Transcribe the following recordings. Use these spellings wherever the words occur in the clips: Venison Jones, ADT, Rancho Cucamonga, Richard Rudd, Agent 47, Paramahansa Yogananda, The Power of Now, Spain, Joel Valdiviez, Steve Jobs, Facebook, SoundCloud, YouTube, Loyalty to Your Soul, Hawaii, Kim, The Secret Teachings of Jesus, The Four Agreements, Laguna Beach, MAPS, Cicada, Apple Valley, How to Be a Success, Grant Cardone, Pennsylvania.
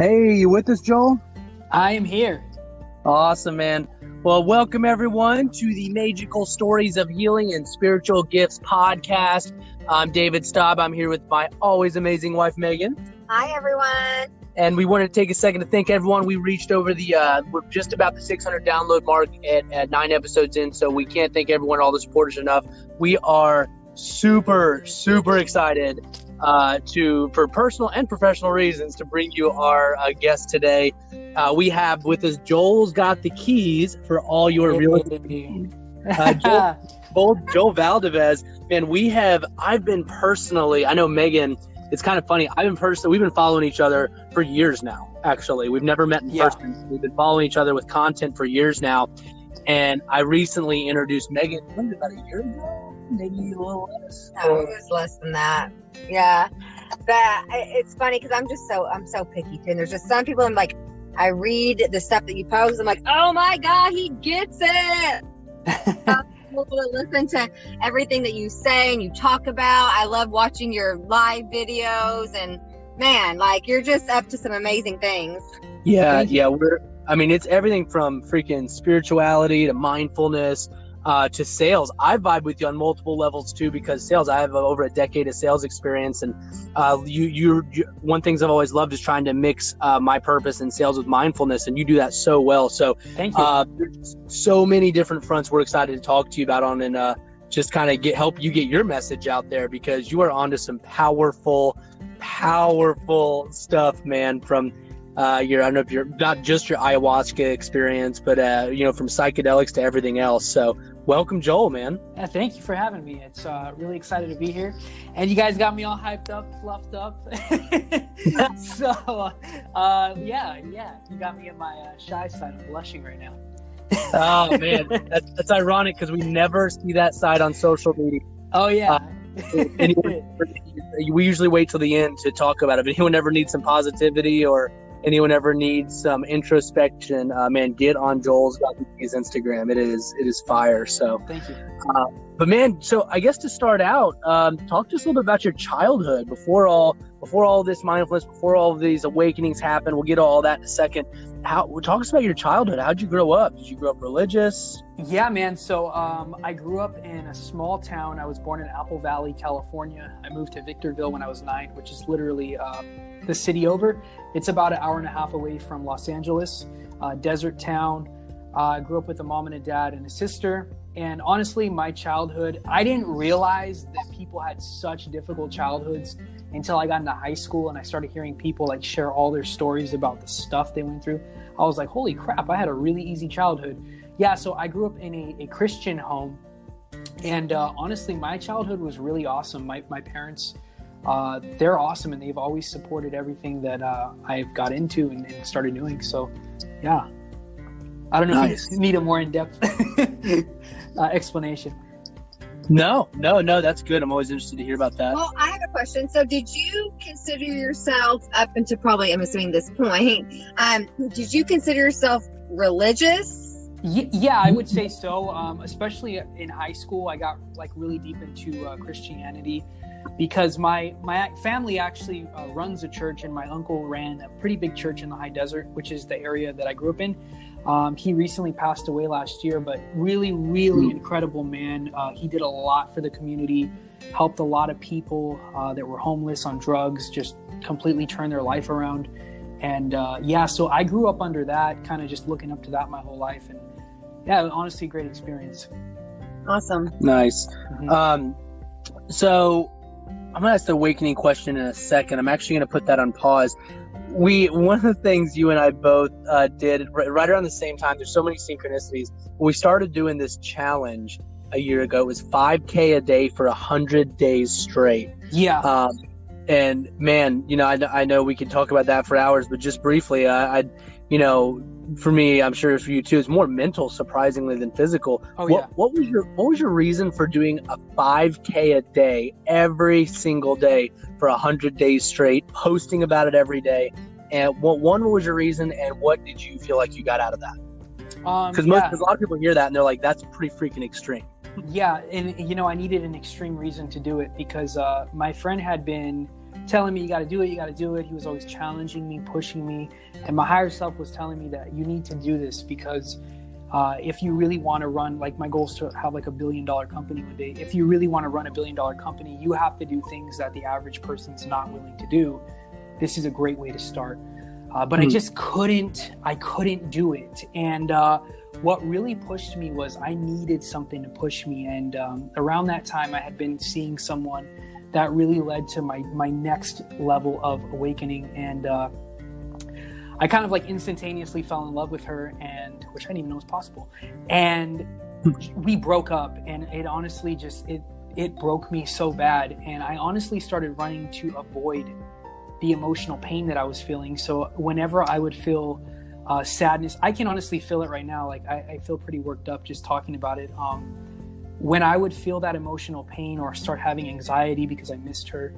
Hey, you with us, Joel? I am here. Awesome, man. Well, welcome everyone to the Maegical Stories of Healing and Spiritual Gifts podcast. I'm David Staab. I'm here with my always amazing wife, Maegen. Hi, everyone. And we wanted to take a second to thank everyone. We reached over the, we're just about the 600 download mark at 9 episodes in, so we can't thank everyone, all the supporters enough. We are super, super excited for personal and professional reasons to bring you our guest today. We have with us Joel's got the keys for all your real estate. Joel Valdiviez, and I've been personally, I know Maegen, it's kind of funny. We've been following each other for years now, actually. We've never met in person. We've been following each other with content for years now. And I recently introduced Maegen, about a year ago, maybe a little less. No, it was less than that. Yeah. But it's funny because I'm so picky too. And there's just some people I'm like, I read the stuff that you post. I'm like, oh my God, he gets it. To listen to everything that you say and you talk about. I love watching your live videos, and man, like, you're just up to some amazing things. Yeah. It's everything from freaking spirituality to mindfulness to sales. I vibe with you on multiple levels too, because sales, I have over a decade of sales experience, and you one things I've always loved is trying to mix my purpose in sales with mindfulness, and you do that so well. So thank you. There's so many different fronts we're excited to talk to you about on, and just kind of help you get your message out there, because you are onto some powerful stuff, man, from I don't know if you're not just your ayahuasca experience, but from psychedelics to everything else. So welcome, Joel, man. Yeah, thank you for having me. It's really excited to be here, and you guys got me all hyped up, fluffed up. So you got me in my shy side. I'm blushing right now. Oh man, that's ironic because we never see that side on social media. Oh yeah. We usually wait till the end to talk about it. If anyone ever needs some positivity or anyone ever needs some introspection, man, get on Joel's Instagram. It is fire. So thank you. But man, so I guess to start out, talk to us a little bit about your childhood before all this mindfulness, before all of these awakenings happen. We'll get all that in a second. Talk us about your childhood. How'd you grow up? Did you grow up religious? Yeah, man. So I grew up in a small town. I was born in Apple Valley, California. I moved to Victorville when I was 9, which is literally the city over. It's about an hour and a half away from Los Angeles, desert town. I grew up with a mom and a dad and a sister. And honestly, my childhood, I didn't realize that people had such difficult childhoods until I got into high school and I started hearing people like share all their stories about the stuff they went through. I was like, holy crap, I had a really easy childhood. Yeah, so I grew up in a Christian home. And honestly, my childhood was really awesome. My parents, they're awesome, and they've always supported everything that I've got into and started doing. So, yeah. I don't know if you need a more in-depth explanation. No, that's good. I'm always interested to hear about that. Well, I have a question. So did you consider yourself up until probably, I'm assuming this point, did you consider yourself religious? Yeah, I would say so. Especially in high school, I got like really deep into Christianity because my family actually runs a church, and my uncle ran a pretty big church in the high desert, which is the area that I grew up in. He recently passed away last year, but really, really incredible man. He did a lot for the community, helped a lot of people that were homeless on drugs, just completely turned their life around. And so I grew up under that, kind of just looking up to that my whole life. And yeah, honestly, great experience. Awesome. Nice. Mm-hmm. So I'm going to ask the awakening question in a second. I'm actually going to put that on pause. One of the things you and I both did right around the same time, there's so many synchronicities, we started doing this challenge a year ago. It was 5K a day for 100 days straight. Yeah. And man, I know we could talk about that for hours, but just briefly, for me, I'm sure for you too, it's more mental, surprisingly, than physical. Oh, yeah. What was your reason for doing a 5K a day every single day for 100 days straight, posting about it every day? And what was your reason, and what did you feel like you got out of that? Because a lot of people hear that and they're like, that's pretty freaking extreme. Yeah, and I needed an extreme reason to do it because my friend had been telling me, you got to do it, you got to do it. He was always challenging me, pushing me. And my higher self was telling me that you need to do this because if you really want to run, like my goal is to have like $1 billion company one day. If you really want to run $1 billion company, you have to do things that the average person's not willing to do. This is a great way to start. But I couldn't do it. And what really pushed me was I needed something to push me. And around that time, I had been seeing someone that really led to my next level of awakening. And I kind of like instantaneously fell in love with her, and which I didn't even know was possible. And we broke up, and it honestly just, it broke me so bad. And I honestly started running to avoid the emotional pain that I was feeling. So whenever I would feel sadness, I can honestly feel it right now. Like I feel pretty worked up just talking about it. When I would feel that emotional pain or start having anxiety because I missed her,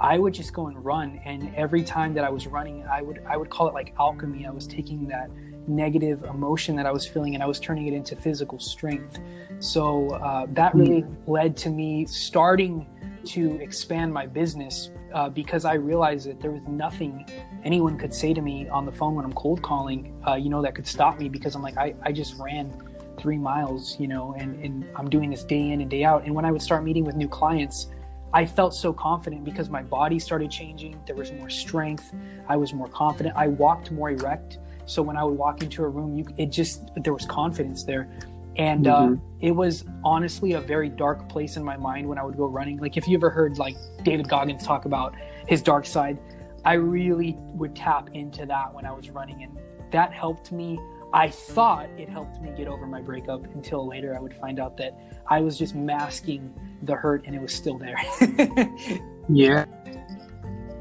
I would just go and run. And every time that I was running, I would call it like alchemy. I was taking that negative emotion that I was feeling and I was turning it into physical strength. So that really led to me starting to expand my business because I realized that there was nothing anyone could say to me on the phone when I'm cold calling, that could stop me, because I'm like, I just ran 3 miles, and I'm doing this day in and day out. And when I would start meeting with new clients, I felt so confident because my body started changing. There was more strength. I was more confident. I walked more erect. So when I would walk into a room, there was confidence there. And it was honestly a very dark place in my mind when I would go running. Like if you ever heard like David Goggins talk about his dark side, I really would tap into that when I was running. And that helped me. I thought it helped me get over my breakup until later I would find out that I was just masking the hurt and it was still there. Yeah.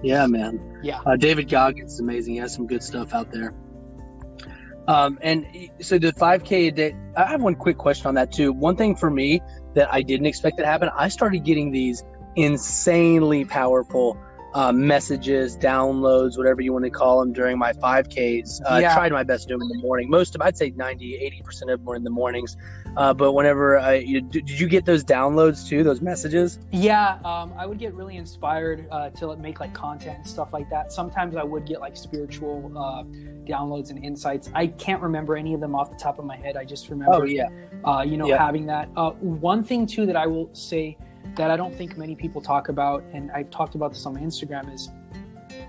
Yeah, man. Yeah. David Goggins is amazing. He has some good stuff out there. And so the 5K a day, I have one quick question on that too. One thing for me that I didn't expect to happen, I started getting these insanely powerful messages, downloads, whatever you want to call them, during my 5Ks. I tried my best to do them in the morning. Most of, I'd say 90, 80% of them were in the mornings. But whenever did you get those downloads too, those messages? Yeah. I would get really inspired to make like content and stuff like that. Sometimes I would get like spiritual downloads and insights. I can't remember any of them off the top of my head. I just remember having that. One thing too that I will say that I don't think many people talk about, and I've talked about this on my Instagram, is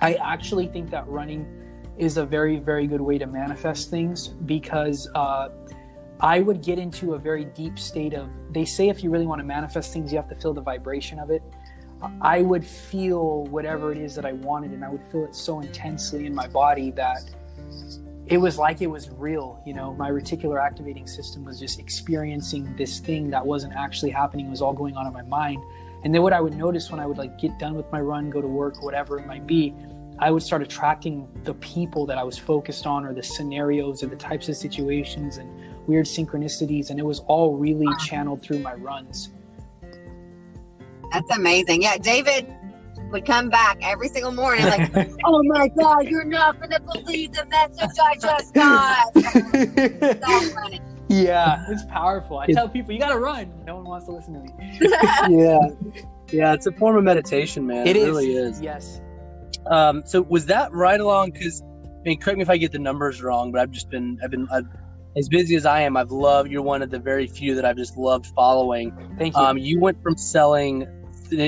I actually think that running is a very, very good way to manifest things, because I would get into a very deep state of, they say if you really want to manifest things, you have to feel the vibration of it. I would feel whatever it is that I wanted, and I would feel it so intensely in my body that it was like it was real, my reticular activating system was just experiencing this thing that wasn't actually happening. It was all going on in my mind. And then what I would notice when I would like get done with my run, go to work, whatever it might be, I would start attracting the people that I was focused on, or the scenarios, or the types of situations and weird synchronicities. And it was all really channeled through my runs. That's amazing. Yeah, David would come back every single morning like, oh my God, you're not gonna believe the message I just got. So yeah, it's powerful. I tell people, you gotta run. No one wants to listen to me. yeah, it's a form of meditation, man. It is. Really is. Yes. So was that right along? Because I mean, correct me if I get the numbers wrong, but I've been as busy as I am. You're one of the very few that I've just loved following. Thank you. You went from selling,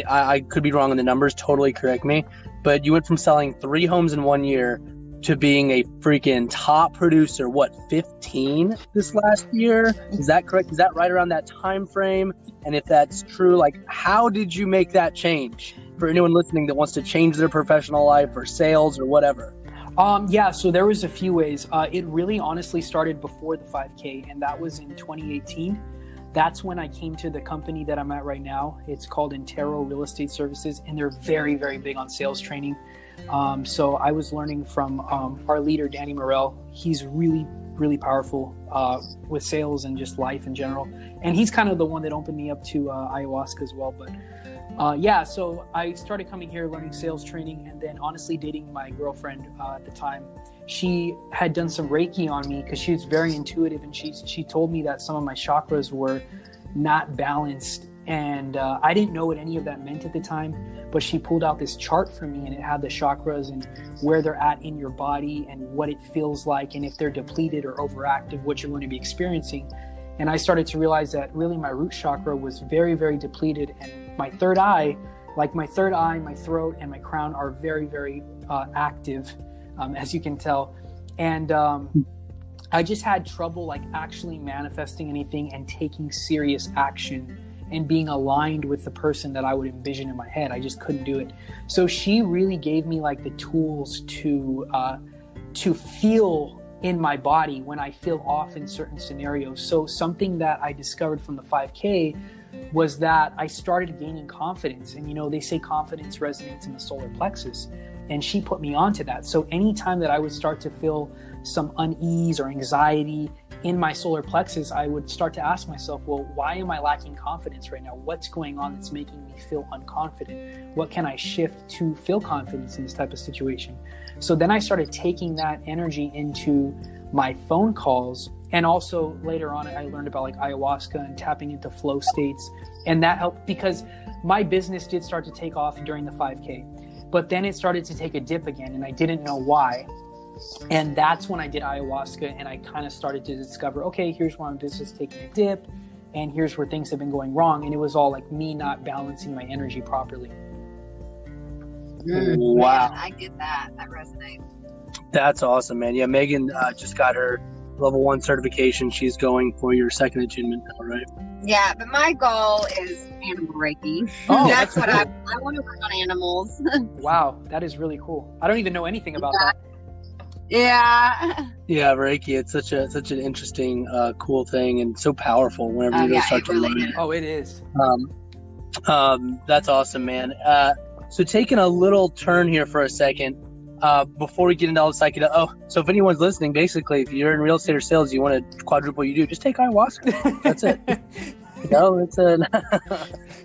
I could be wrong on the numbers, totally correct me, but you went from selling 3 homes in 1 year to being a freaking top producer, 15 this last year? Is that correct? Is that right around that time frame? And if that's true, like, how did you make that change for anyone listening that wants to change their professional life or sales or whatever? So there was a few ways. It really honestly started before the 5K, and that was in 2018. That's when I came to the company that I'm at right now. It's called Intero Real Estate Services, and they're very, very big on sales training. So I was learning from our leader, Danny Morell. He's really, really powerful with sales and just life in general. And he's kind of the one that opened me up to ayahuasca as well. But so I started coming here, learning sales training, and then honestly dating my girlfriend at the time. She had done some Reiki on me because she was very intuitive, and she told me that some of my chakras were not balanced And I didn't know what any of that meant at the time, but she pulled out this chart for me, and it had the chakras and where they're at in your body and what it feels like, and if they're depleted or overactive, what you're going to be experiencing. And I started to realize that really my root chakra was very, very depleted. And my third eye, my throat, and my crown are very, very active, as you can tell. And I just had trouble actually manifesting anything and taking serious action and being aligned with the person that I would envision in my head. I just couldn't do it. So she really gave me the tools to feel in my body when I feel off in certain scenarios. So something that I discovered from the 5K was that I started gaining confidence. And they say confidence resonates in the solar plexus. And she put me onto that. So anytime that I would start to feel some unease or anxiety in my solar plexus, I would start to ask myself, well, why am I lacking confidence right now? What's going on that's making me feel unconfident? What can I shift to feel confidence in this type of situation? So then I started taking that energy into my phone calls. And also later on, I learned about ayahuasca and tapping into flow states. And that helped because my business did start to take off during the 5K. But then it started to take a dip again, and I didn't know why. And that's when I did ayahuasca, and I kind of started to discover, okay, here's where my business is taking a dip, and here's where things have been going wrong. And it was all me not balancing my energy properly. Wow. Man, I get that. That resonates. That's awesome, man. Yeah, Maegen just got her level 1 certification. She's going for your second attunement now, right? Yeah, but my goal is animal Reiki. Oh, that's what cool. I want to work on animals. Wow, that is really cool. I don't even know anything about that. Yeah, Reiki, it's such an interesting cool thing, and so powerful whenever you start to learn it. Oh, it is. That's awesome, man. So taking a little turn here for a second, before we get into all the psychedelic. Oh, so if anyone's listening, basically, if you're in real estate or sales, you want to quadruple what you do, just take ayahuasca. That's it.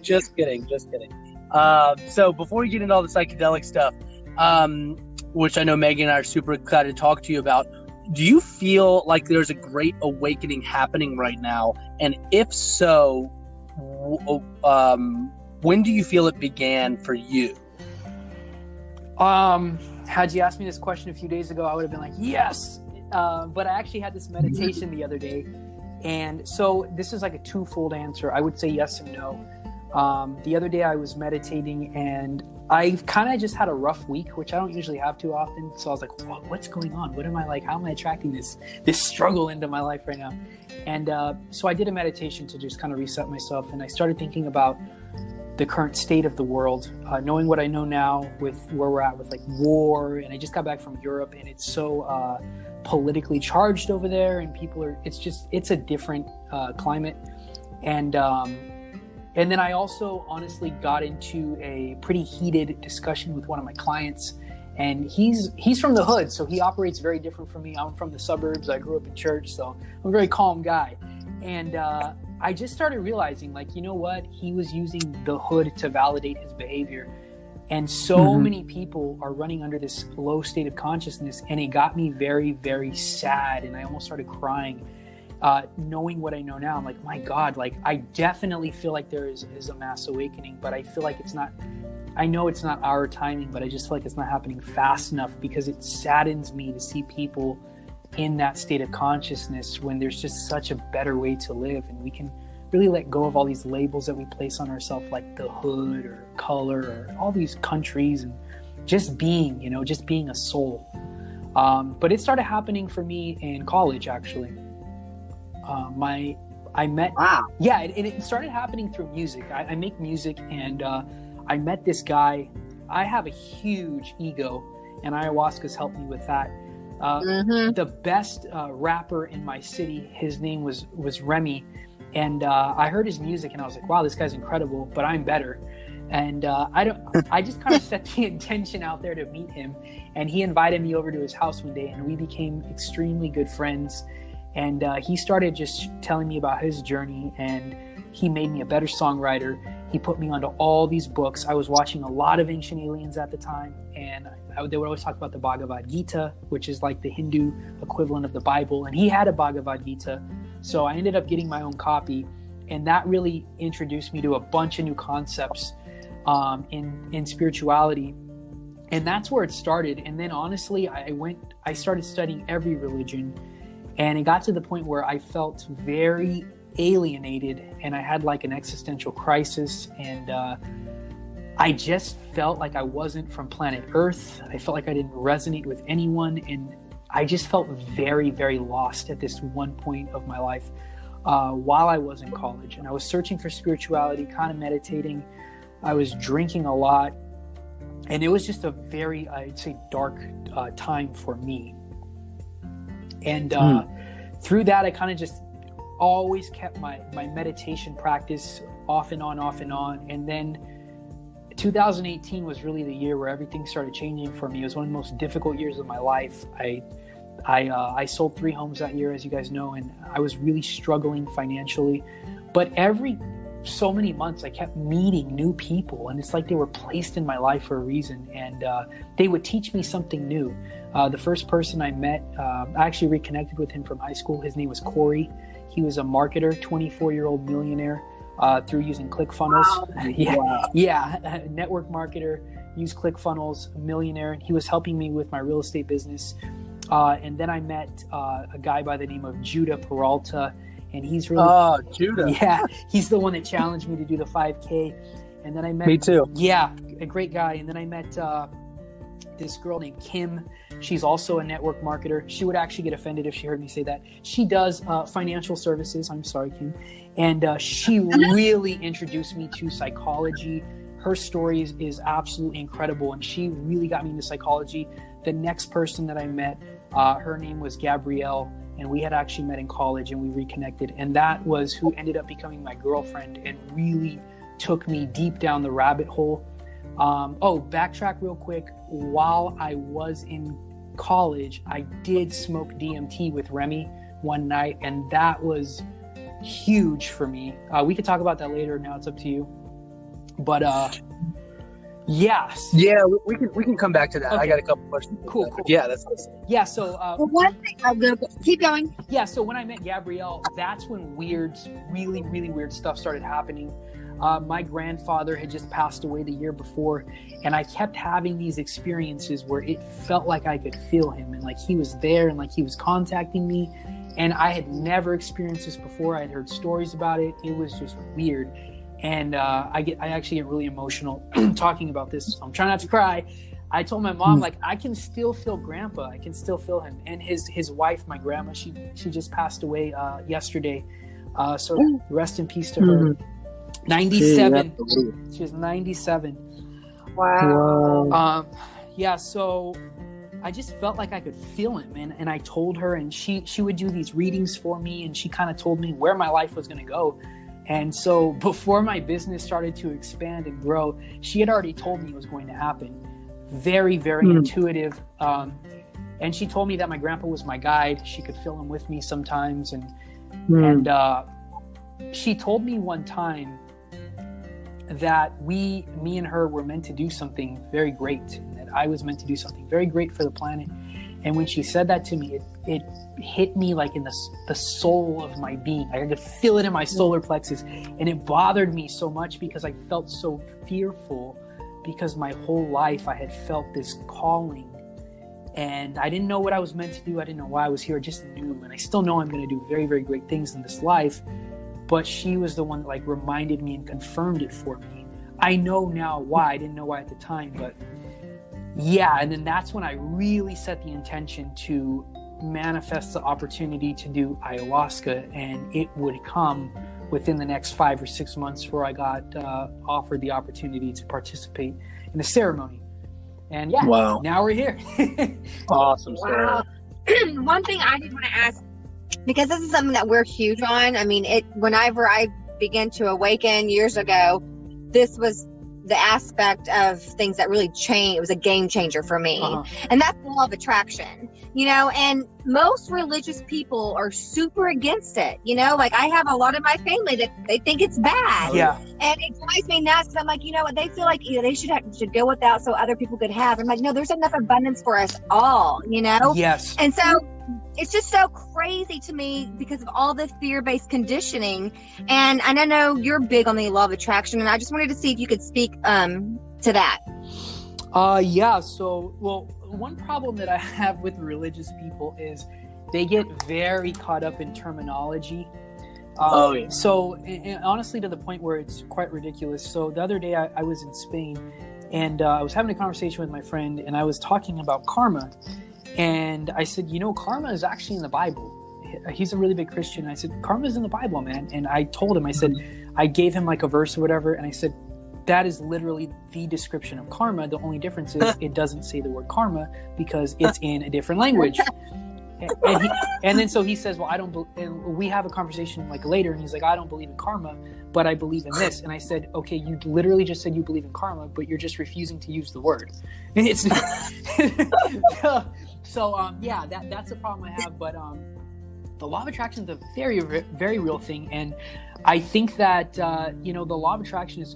Just kidding. So before we get into all the psychedelic stuff, which I know Maegen and I are super excited to talk to you about. Do you feel like there's a great awakening happening right now? And if so, when do you feel it began for you? Had you asked me this question a few days ago, I would have been like, yes. But I actually had this meditation the other day. And so this is a twofold answer. I would say yes and no. The other day I was meditating, and I kind of just had a rough week, which I don't usually have too often. So I was like, what's going on? What am I like? How am I attracting this struggle into my life right now? And so I did a meditation to just kind of reset myself. And I started thinking about the current state of the world, knowing what I know now with where we're at with war. And I just got back from Europe, and it's so politically charged over there. And it's a different climate. And then I also honestly got into a pretty heated discussion with one of my clients, and he's from the hood, so he operates very different from me. I'm from the suburbs. I grew up in church, so I'm a very calm guy. And I just started realizing, you know what? He was using the hood to validate his behavior. And so many people are running under this low state of consciousness, and it got me very, very sad, and I almost started crying. Knowing what I know now, I'm like, my God, I definitely feel like there is a mass awakening, but I feel like I know it's not our timing, but I just feel like it's not happening fast enough, because it saddens me to see people in that state of consciousness when there's just such a better way to live. And we can really let go of all these labels that we place on ourselves, like the hood or color or all these countries, and just being a soul. But it started happening for me in college, actually. It started happening through music. I make music, and I met this guy. I have a huge ego, and ayahuasca's helped me with that. The best rapper in my city, his name was Remy, and I heard his music, and I was like, wow, this guy's incredible, but I'm better. And I just kind of set the intention out there to meet him, and he invited me over to his house one day, and we became extremely good friends. And he started just telling me about his journey, and he made me a better songwriter. He put me onto all these books. I was watching a lot of Ancient Aliens at the time, and they would always talk about the Bhagavad Gita, which is the Hindu equivalent of the Bible. And he had a Bhagavad Gita, so I ended up getting my own copy. And that really introduced me to a bunch of new concepts in spirituality. And that's where it started. And then honestly, I started studying every religion, and it got to the point where I felt very alienated, and I had like an existential crisis, and I just felt like I wasn't from planet Earth. I felt like I didn't resonate with anyone, and I just felt very, very lost at this one point of my life while I was in college. And I was searching for spirituality, kind of meditating. I was drinking a lot, and it was just a very, I'd say, dark time for me. And through that, I kind of just always kept my meditation practice off and on. And then 2018 was really the year where everything started changing for me. It was one of the most difficult years of my life. I sold 3 homes that year, as you guys know, and I was really struggling financially. But every so many months, I kept meeting new people, and it's like they were placed in my life for a reason, and they would teach me something new. The first person I met, I actually reconnected with him from high school. His name was Corey. He was a marketer, 24-year-old millionaire, through using ClickFunnels. Wow. Yeah, network marketer, used ClickFunnels, millionaire. He was helping me with my real estate business. And then I met a guy by the name of Judah Peralta, and he's really... Oh, Judah. Yeah, he's the one that challenged me to do the 5K. And then I met... Me too. Yeah, a great guy. And then I met this girl named Kim. She's also a network marketer. She would actually get offended if she heard me say that. She does financial services. I'm sorry, Kim. And she really introduced me to psychology. Her story is absolutely incredible, and she really got me into psychology. The next person that I met, her name was Gabrielle, and we had actually met in college, and we reconnected. And that was who ended up becoming my girlfriend and really took me deep down the rabbit hole. Backtrack real quick. While I was in college, I did smoke DMT with Remy one night, and that was huge for me. We could talk about that later. Now it's up to you. But yes. Yeah, we can come back to that. Okay. I got a couple questions. Cool. Yeah, that's awesome. Yeah, so one thing I'm gonna keep going. Yeah, so when I met Gabrielle, that's when really weird stuff started happening. My grandfather had just passed away the year before, and I kept having these experiences where it felt like I could feel him, and like he was there, and like he was contacting me. And I had never experienced this before. I had heard stories about it. It was just weird. And I actually get really emotional talking about this. I'm trying not to cry. I told my mom, like, I can still feel Grandpa. I can still feel him. And his wife, my grandma, she just passed away yesterday. So rest in peace to her. 97. She was 97. Wow. So I just felt like I could feel him, and I told her, and she would do these readings for me, and she kind of told me where my life was going to go. And so before my business started to expand and grow, she had already told me it was going to happen. Very, very intuitive. And she told me that my grandpa was my guide. She could feel him with me sometimes. And she told me one time that me and her were meant to do something very great. I was meant to do something very great for the planet. And when she said that to me, it hit me like in the soul of my being. I could feel it in my solar plexus. And it bothered me so much because I felt so fearful, because my whole life I had felt this calling. And I didn't know what I was meant to do. I didn't know why I was here. I just knew. And I still know I'm going to do very, very great things in this life. But she was the one that like reminded me and confirmed it for me. I know now why. I didn't know why at the time, but... Yeah, and then that's when I really set the intention to manifest the opportunity to do ayahuasca, and it would come within the next 5 or 6 months where I got offered the opportunity to participate in the ceremony. And yeah, wow. Now we're here. Awesome, Sarah. Wow. One thing I did want to ask, because this is something that we're huge on. I mean, whenever I began to awaken years ago, this was the aspect of things that really changed. It was a game changer for me. And that's the law of attraction, you know, and most religious people are super against it. You know, like I have a lot of my family that they think it's bad. Yeah. And it drives me nuts because I'm like, you know what? They feel like they should go without so other people could have. I'm like, no, there's enough abundance for us all, you know? Yes. And so it's just so crazy to me because of all the fear-based conditioning. And I know you're big on the law of attraction, and I just wanted to see if you could speak to that. Yeah. So, well, one problem that I have with religious people is they get very caught up in terminology. So, and honestly, to the point where it's quite ridiculous. So the other day I was in Spain, and I was having a conversation with my friend, and I was talking about karma. And I said, you know, karma is actually in the Bible. He's a really big Christian. And I said, karma is in the Bible, man. And I told him, I said, I gave him like a verse or whatever. And I said, that is literally the description of karma. The only difference is it doesn't say the word karma because it's in a different language. And then so he says, well, I don't believe, and we have a conversation like later, and he's like, I don't believe in karma, but I believe in this. And I said, okay, you literally just said you believe in karma, but you're just refusing to use the word. And it's yeah, that's a problem I have. But the law of attraction is a very, very real thing. And I think that, you know, the law of attraction is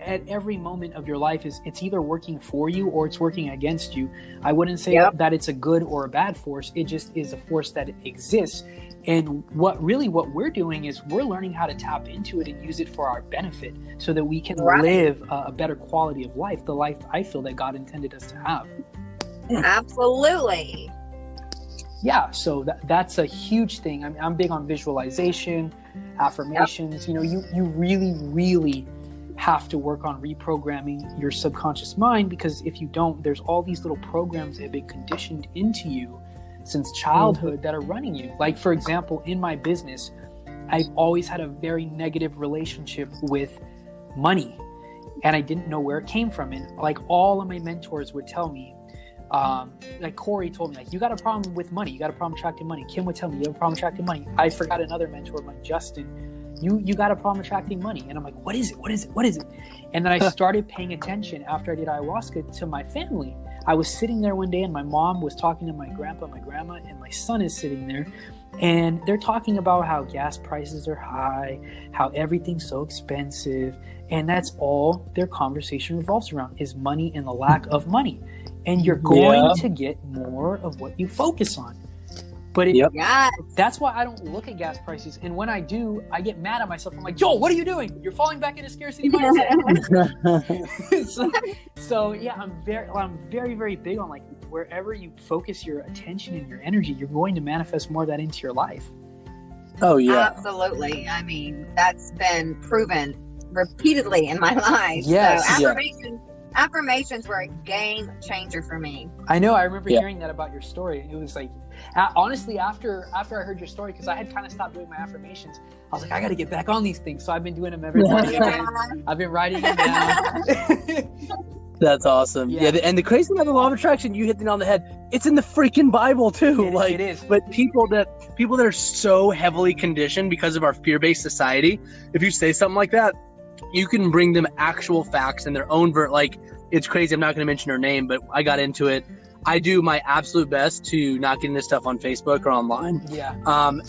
at every moment of your life is it's either working for you or it's working against you. I wouldn't say that it's a good or a bad force. It just is a force that exists. And what we're doing is we're learning how to tap into it and use it for our benefit so that we can live a better quality of life, the life I feel that God intended us to have. Absolutely. Yeah. So that's a huge thing. I mean, I'm big on visualization, affirmations. Yep. You know, you really, really have to work on reprogramming your subconscious mind, because if you don't, there's all these little programs that have been conditioned into you since childhood that are running you. Like, for example, in my business, I've always had a very negative relationship with money, and I didn't know where it came from. And like all of my mentors would tell me, like Corey told me, like, you got a problem with money. You got a problem attracting money. Kim would tell me, you have a problem attracting money. I forgot another mentor of mine, Justin. You got a problem attracting money. And I'm like, what is it? What is it? What is it? And then I started paying attention after I did ayahuasca to my family. I was sitting there one day and my mom was talking to my grandpa, my grandma, and my son is sitting there. And they're talking about how gas prices are high, how everything's so expensive. And that's all their conversation revolves around is money and the lack of money. And you're going to get more of what you focus on. But that's why I don't look at gas prices. And when I do, I get mad at myself. I'm like, Joel, what are you doing? You're falling back into scarcity mindset. so yeah, I'm very, very big on like wherever you focus your attention and your energy, you're going to manifest more of that into your life. Oh yeah, absolutely. I mean, that's been proven repeatedly in my life. Yes. So affirmations were a game changer for me. I know. I remember hearing that about your story. It was like, honestly, after I heard your story, because I had kind of stopped doing my affirmations, I was like, I got to get back on these things. So I've been doing them every morning. I've been writing them down. That's awesome. Yeah. And the crazy thing about the law of attraction, you hit it on the head. It's in the freaking Bible too. It is. But people that are so heavily conditioned because of our fear-based society, if you say something like that, you can bring them actual facts and their own like, it's crazy. I'm not going to mention her name, but I got into it. I do my absolute best to not get into stuff on Facebook or online. Yeah.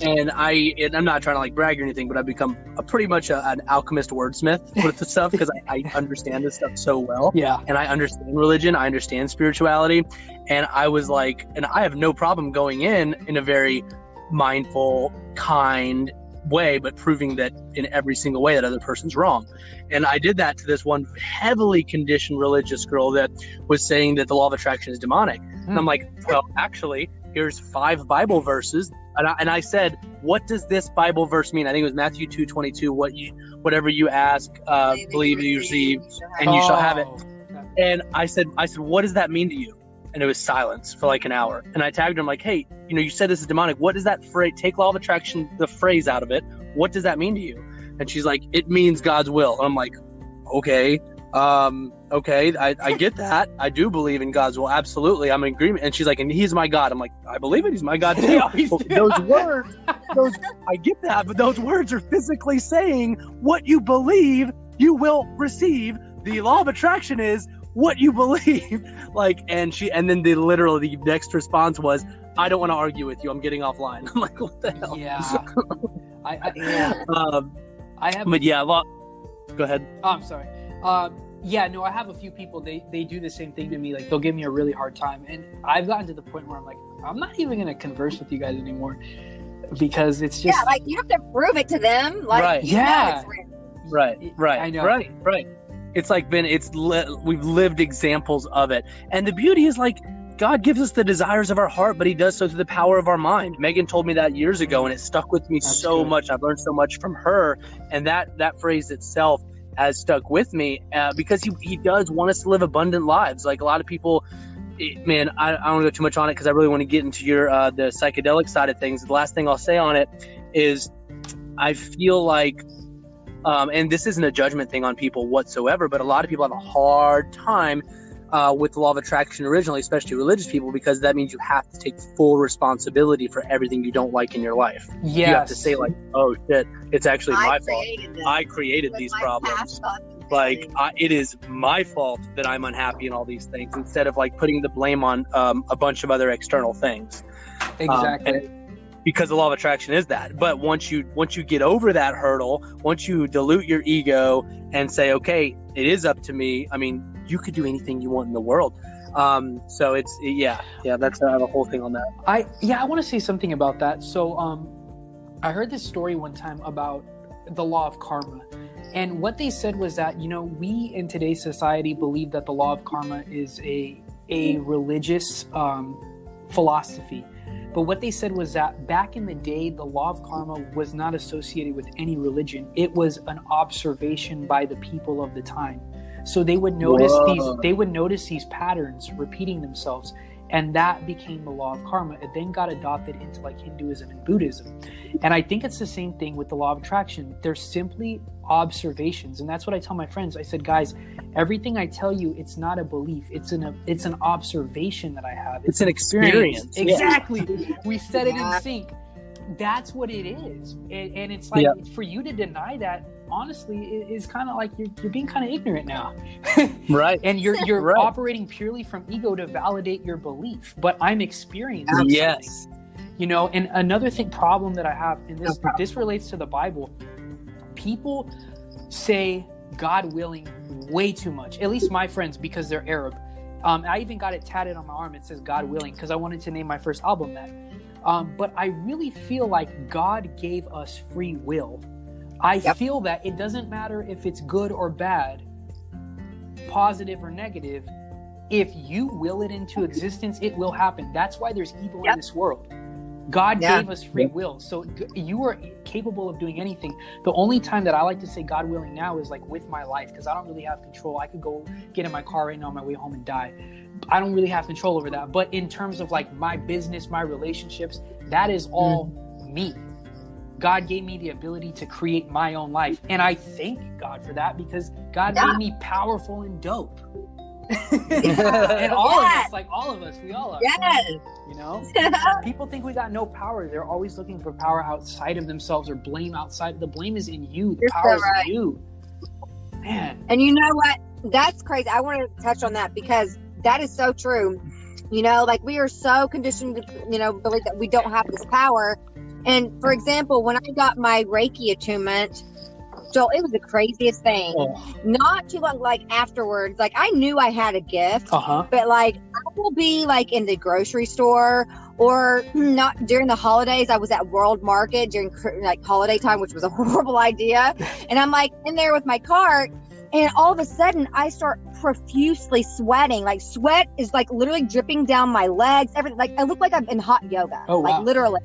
And I'm not trying to like brag or anything, but I've become pretty much an alchemist wordsmith with the stuff because I understand this stuff so well. Yeah. And I understand religion. I understand spirituality. And I was like, and I have no problem going in a very mindful, kind way, but proving that in every single way that other person's wrong. And I did that to this one heavily conditioned religious girl that was saying that the law of attraction is demonic. And I'm like, well, actually, here's 5 Bible verses. And I said, what does this Bible verse mean? I think it was Matthew 2:22. Whatever you ask, believe you receive, and you shall have it. And I said, what does that mean to you? And it was silence for like an hour. And I tagged him like, hey, you know, you said this is demonic. What does that phrase, take law of attraction, the phrase out of it. What does that mean to you? And she's like, it means God's will. And I'm like, okay. I get that. I do believe in God's will. Absolutely. I'm in agreement. And she's like, and he's my God. I'm like, I believe it. He's my God too. Those words, I get that. But those words are physically saying what you believe you will receive. The law of attraction is what you believe. And then the literally the next response was, I don't want to argue with you. I'm getting offline. I'm like, what the hell? Yeah. I have. But yeah, well, go ahead. Oh, I'm sorry. I have a few people. They do the same thing to me. Like, they'll give me a really hard time, and I've gotten to the point where I'm like, I'm not even going to converse with you guys anymore, because it's just you have to prove it to them. Right. It's like we've lived examples of it, and the beauty is God gives us the desires of our heart, but he does so through the power of our mind. Maegen told me that years ago, and it stuck with me much. I've learned so much from her, and that phrase itself has stuck with me because he does want us to live abundant lives. Like a lot of people, I don't want to go too much on it because I really want to get into your the psychedelic side of things. The last thing I'll say on it is I feel like, and this isn't a judgment thing on people whatsoever, but a lot of people have a hard time with the law of attraction originally, especially religious people, because that means you have to take full responsibility for everything you don't like in your life. Yes. You have to say oh shit, it's actually my fault. I created these problems. It is my fault that I'm unhappy and all these things, instead of putting the blame on a bunch of other external things. Exactly. Because the law of attraction is that. But once you get over that hurdle, once you dilute your ego and say, okay, it is up to me. I mean, you could do anything you want in the world. So it's, that's the whole thing on that. I want to say something about that. So I heard this story one time about the law of karma. And what they said was that, we in today's society believe that the law of karma is a religious philosophy. But what they said was that back in the day, the law of karma was not associated with any religion. It was an observation by the people of the time. So they would notice these patterns repeating themselves, and that became the law of karma. It then got adopted into Hinduism and Buddhism. And I think it's the same thing with the law of attraction. They're simply observations, and that's what I tell my friends. I said, guys, everything I tell you, it's not a belief. It's an observation that I have. It's an experience. Exactly. Yeah. We said it in sync. That's what it is. And it's for you to deny that, honestly, is kind of you're being kind of ignorant now. Right. And you're right. Operating purely from ego to validate your belief. But I'm experiencing something. Yes. And another problem that I have, and this relates to the Bible, people say God willing way too much, at least my friends, because they're Arab. I even got it tatted on my arm. It says God willing, because I wanted to name my first album that. But I really feel like God gave us free will. I feel that it doesn't matter if it's good or bad, positive or negative. If you will it into existence, it will happen. That's why there's evil in this world. God gave us free will. So you are capable of doing anything. The only time that I like to say God willing now is with my life, because I don't really have control. I could go get in my car right now on my way home and die. I don't really have control over that. But in terms of my business, my relationships, that is all me. God gave me the ability to create my own life. And I thank God for that, because God made me powerful and dope. And all of us, all of us, we all are. Yes. People think we got no power. They're always looking for power outside of themselves, or blame outside. The blame is in you. The power is in you. Man. And you know what? That's crazy. I want to touch on that, because that is so true. We are so conditioned to, believe that we don't have this power. And for example, when I got my Reiki attunement, Joel, it was the craziest thing. Oh. Not too long, afterwards, I knew I had a gift, but I will be in the grocery store, or not during the holidays. I was at World Market during holiday time, which was a horrible idea. And I'm in there with my cart, and all of a sudden I start profusely sweating. Sweat is literally dripping down my legs. Everything. I look like I'm in hot yoga. Oh, wow. Literally.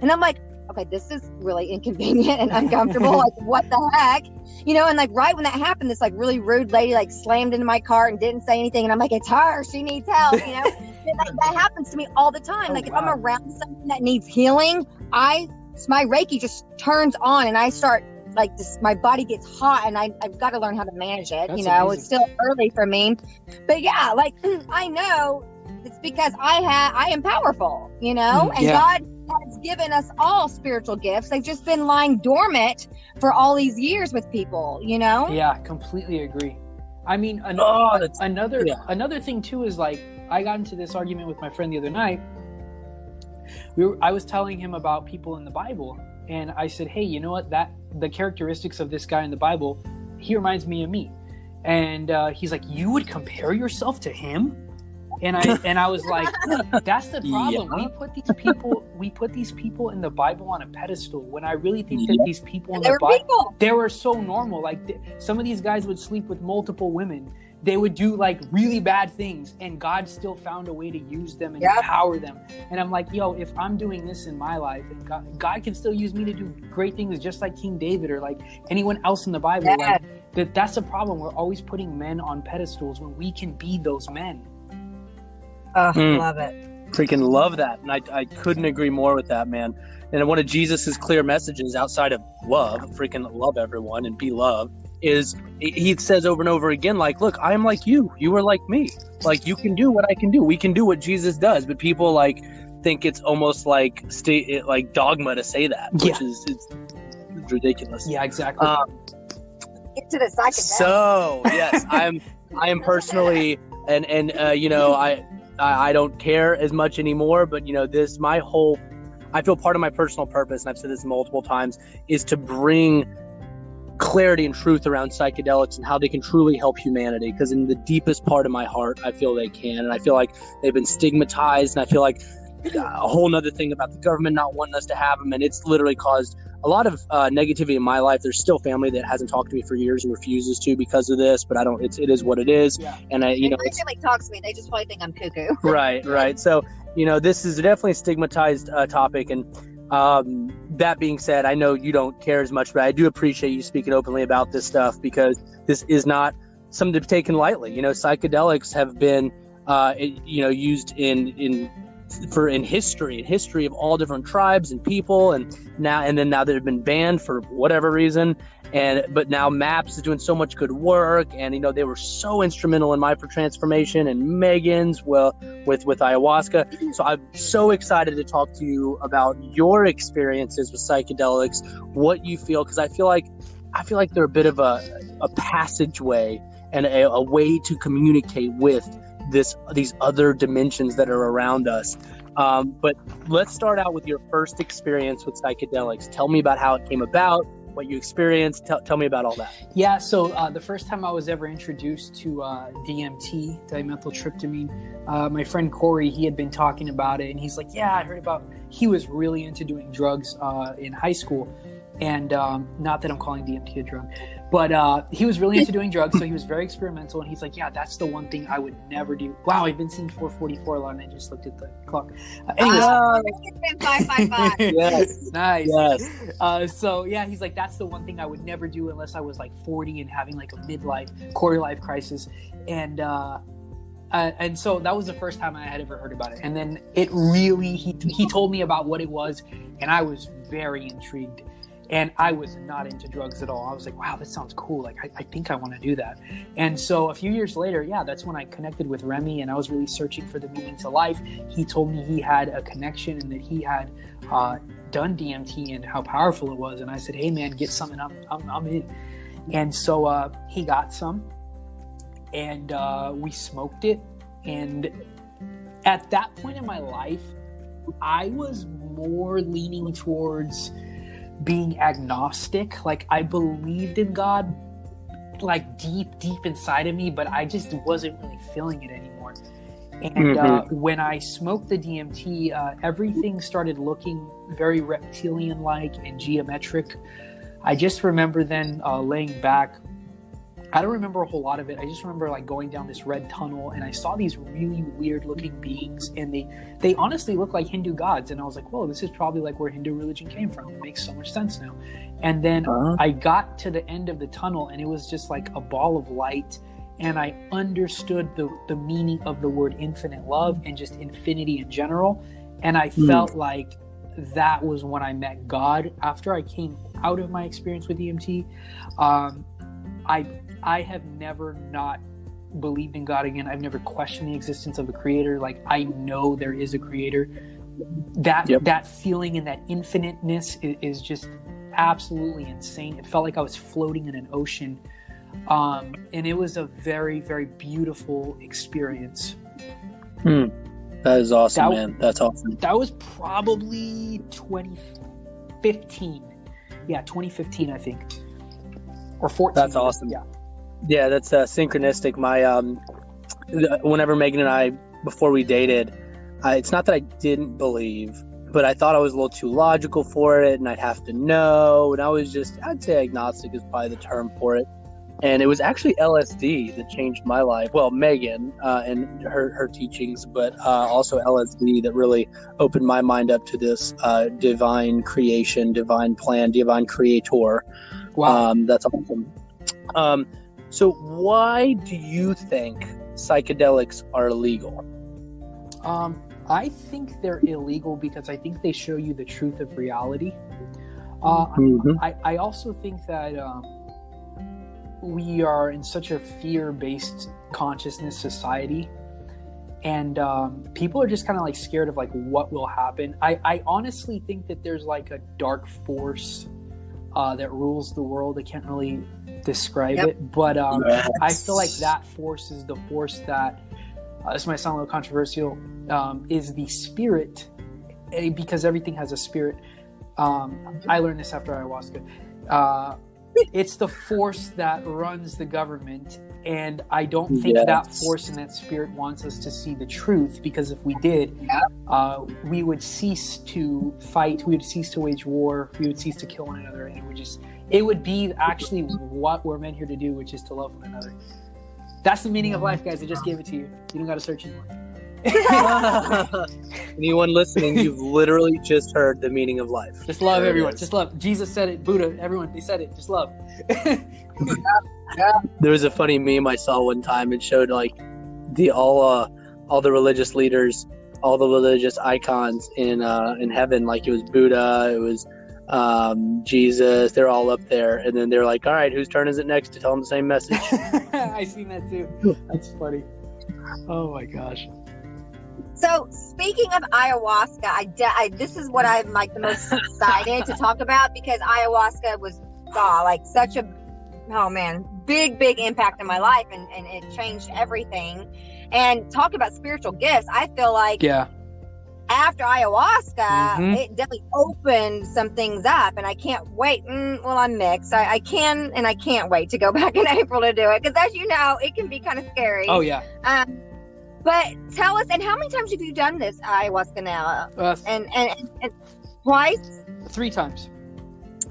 And I'm okay, this is really inconvenient and uncomfortable. What the heck? And right when that happened, this really rude lady slammed into my car and didn't say anything. And I'm it's her. She needs help, And, that happens to me all the time. If I'm around something that needs healing, my Reiki just turns on, and I start my body gets hot, and I've got to learn how to manage it. That's amazing. It's still early for me. But yeah, I know it's because I am powerful, and God has given us all spiritual gifts. They've just been lying dormant for all these years with people. Yeah, completely agree. I mean, another thing too is like, I got into this argument with my friend the other night. I was telling him about people in the Bible, and I said, hey, you know what, the characteristics of this guy in the Bible, he reminds me of me. And he's like, you would compare yourself to him? And I was like, that's the problem. Yeah. We put these people in the Bible on a pedestal when I really think that these people in the Bible, they were so normal. Like some of these guys would sleep with multiple women. They would do like really bad things, and God still found a way to use them and empower them. And I'm like, yo, if I'm doing this in my life, and God can still use me to do great things just like King David or like anyone else in the Bible. Yeah. Like that's the problem. We're always putting men on pedestals when we can be those men. Oh, love it. Freaking love that. And I couldn't agree more with that, man. And one of Jesus's clear messages outside of love, freaking love everyone and be loved, is he says over and over again, like, look, I'm like you. You are like me. Like, you can do what I can do. We can do what Jesus does. But people, like, think it's almost like dogma to say that, which is it's ridiculous. Yeah, exactly. Get to the psychedelic. So, yes, I am personally, and you know, I don't care as much anymore, but you know, I feel part of my personal purpose, and I've said this multiple times, is to bring clarity and truth around psychedelics and how they can truly help humanity. Because in the deepest part of my heart, I feel they can, and I feel like they've been stigmatized, and I feel like a whole nother thing about the government not wanting us to have them, and it's literally caused a lot of negativity in my life. There's still family that hasn't talked to me for years and refuses to because of this, but I don't. It is what it is, and I, you know, it's like talks to me. They just probably think I'm cuckoo. Right. So you know, this is definitely a stigmatized topic, and that being said, I know you don't care as much, but I do appreciate you speaking openly about this stuff, because this is not something to be taken lightly. You know, psychedelics have been used in history of all different tribes and people, and now they've been banned for whatever reason, but now MAPS is doing so much good work, and you know, they were so instrumental in my transformation, and Maegen's with ayahuasca. So I'm so excited to talk to you about your experiences with psychedelics, what you feel, because I feel like they're a bit of a passageway and a way to communicate with these other dimensions that are around us. But let's start out with your first experience with psychedelics. Tell me about how it came about, what you experienced. Tell me about all that. Yeah, so the first time I was ever introduced to DMT, dimethyltryptamine, my friend Corey, he had been talking about it, and he's like, yeah, I heard about, he was really into doing drugs in high school. And not that I'm calling DMT a drug, but he was really into doing drugs, so he was very experimental. And he's like, yeah, that's the one thing I would never do. Wow, I've been seeing 444 a lot, and I just looked at the clock. Anyways. It's been 555. Yes. Nice. Yes. So, yeah, he's like, that's the one thing I would never do unless I was like 40 and having like a midlife, quarter-life crisis. And so that was the first time I had ever heard about it. And then it really, he told me about what it was, and I was very intrigued. And I was not into drugs at all. I was like, wow, that sounds cool. Like, I think I want to do that. And so a few years later, that's when I connected with Remy, and I was really searching for the meaning to life. He told me he had a connection and that he had done DMT and how powerful it was. And I said, hey, man, get some, and I'm in. And so he got some, and we smoked it. And at that point in my life, I was more leaning towards being agnostic. Like, I believed in God, like deep inside of me, but I just wasn't really feeling it anymore. And when I smoked the DMT, everything started looking very reptilian-like and geometric. I just remember then laying back. I don't remember a whole lot of it. I just remember like going down this red tunnel, and I saw these really weird looking beings, and they honestly look like Hindu gods. And I was like, whoa, this is probably like where Hindu religion came from. It makes so much sense now. And then I got to the end of the tunnel, and it was just like a ball of light. And I understood the meaning of the word infinite love and just infinity in general. And I felt like that was when I met God. After I came out of my experience with DMT, I have never not believed in God again. I've never questioned the existence of a creator. Like, I know there is a creator. That feeling and that infiniteness is just absolutely insane. It felt like I was floating in an ocean And it was a very, very beautiful experience. That is awesome, man. That's awesome. That was probably 2015. Yeah, 2015, I think. Or 14. That's awesome. Yeah. Yeah, that's synchronistic. My whenever Maegen and I, before we dated, it's not that I didn't believe, but I thought I was a little too logical for it, and I'd have to know. And I was just, I'd say agnostic is probably the term for it. And it was actually LSD that changed my life. Well, Maegen and her teachings, but also LSD that really opened my mind up to this divine creation, divine plan, divine creator. Wow. That's awesome. So why do you think psychedelics are illegal? I think they're illegal because I think they show you the truth of reality. I also think that we are in such a fear-based consciousness society, and people are just kind of like scared of like what will happen. I honestly think that there's like a dark force that rules the world. I can't really describe it, but yes. I feel like that force is the force that this might sound a little controversial, is the spirit, because everything has a spirit. I learned this after ayahuasca. It's the force that runs the government, and I don't think that force and that spirit wants us to see the truth, because if we did, we would cease to fight, we would cease to wage war, we would cease to kill one another, and it would be actually what we're meant here to do, which is to love one another. That's the meaning of life, guys. I just gave it to you. You don't got to search anymore. Anyone listening, you've literally just heard the meaning of life. Just love everyone. Just love. Jesus said it. Buddha, everyone, they said it. Just love. There was a funny meme I saw one time. It showed like all the religious leaders, all the religious icons in heaven. Like it was Buddha. It was Jesus. They're all up there, and then they're like, all right, whose turn is it next to tell them the same message? I seen that too. That's funny. Oh my gosh. So speaking of ayahuasca, this is what I'm like the most excited to talk about, because ayahuasca was like such a big impact in my life, and it changed everything. And talk about spiritual gifts, I feel like after ayahuasca, it definitely opened some things up, and I can't wait. Well, I'm mixed. I can and I can't wait to go back in April to do it, because as you know, it can be kind of scary. Oh yeah. But tell us, and how many times have you done this ayahuasca now? And twice? 3 times.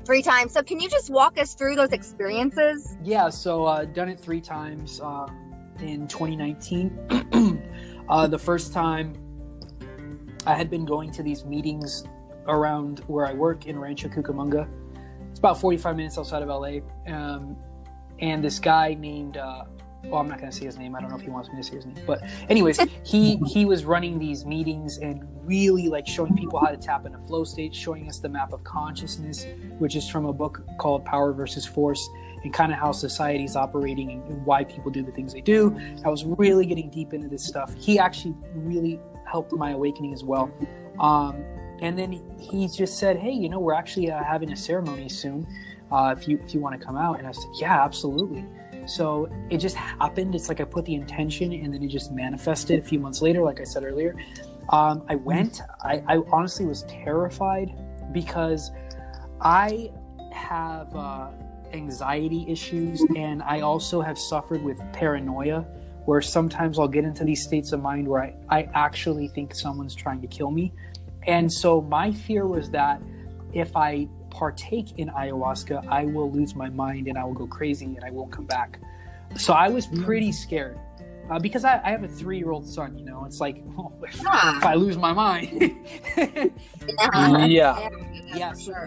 3 times. So can you just walk us through those experiences? Yeah. So done it 3 times in 2019. The first time, I had been going to these meetings around where I work in Rancho Cucamonga. It's about 45 minutes outside of LA. And this guy named, I'm not going to say his name. I don't know if he wants me to say his name, but anyways, he was running these meetings and really like showing people how to tap into flow state, showing us the map of consciousness, which is from a book called Power versus Force, and kind of how society is operating and why people do the things they do. I was really getting deep into this stuff. He actually really helped my awakening as well. And then he just said, hey, you know, we're actually having a ceremony soon. If you want to come out. And I said, yeah, absolutely. So it just happened. It's like I put the intention, and then it just manifested a few months later, like I said earlier. I went. I honestly was terrified, because I have anxiety issues, and I also have suffered with paranoia, where sometimes I'll get into these states of mind where I actually think someone's trying to kill me. And so my fear was that if I partake in ayahuasca, I will lose my mind and I will go crazy and I won't come back. So I was pretty scared because I have a 3-year-old son, you know, it's like, if I lose my mind. Yeah.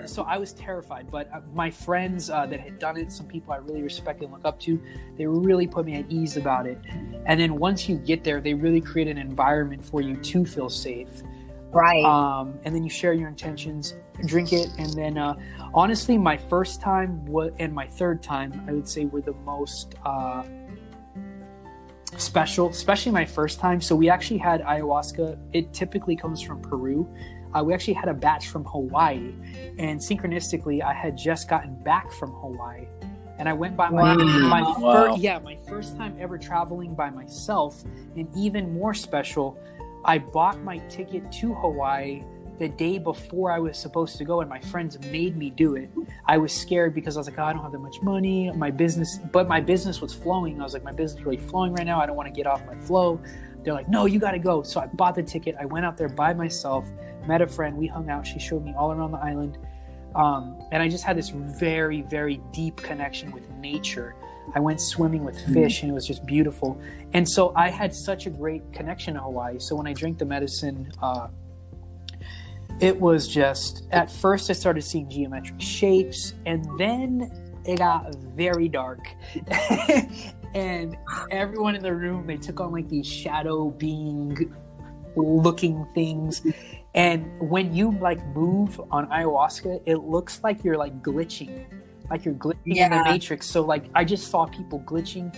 So I was terrified, but my friends that had done it, some people I really respect and look up to, they really put me at ease about it. And then once you get there, they really create an environment for you to feel safe. Right. And then you share your intentions, drink it. And then honestly, my first time and my third time, I would say, were the most special, especially my first time. So we actually had ayahuasca. It typically comes from Peru. We actually had a batch from Hawaii, and synchronistically, I had just gotten back from Hawaii. And I went by my first time ever traveling by myself. And even more special, I bought my ticket to Hawaii the day before I was supposed to go, and my friends made me do it. I was scared because I was like, oh, I don't have that much money. My business was flowing. I was like, my business is really flowing right now. I don't want to get off my flow. They're like, no, you got to go. So I bought the ticket. I went out there by myself, met a friend. We hung out. She showed me all around the island. And I just had this very, very deep connection with nature. I went swimming with fish, and it was just beautiful. And so I had such a great connection to Hawaii. So when I drank the medicine, it was just, at first I started seeing geometric shapes, and then it got very dark. And everyone in the room, they took on like these shadow being looking things. And when you like move on ayahuasca, it looks like you're like glitching. Like you're glitching in the matrix. So like I just saw people glitching,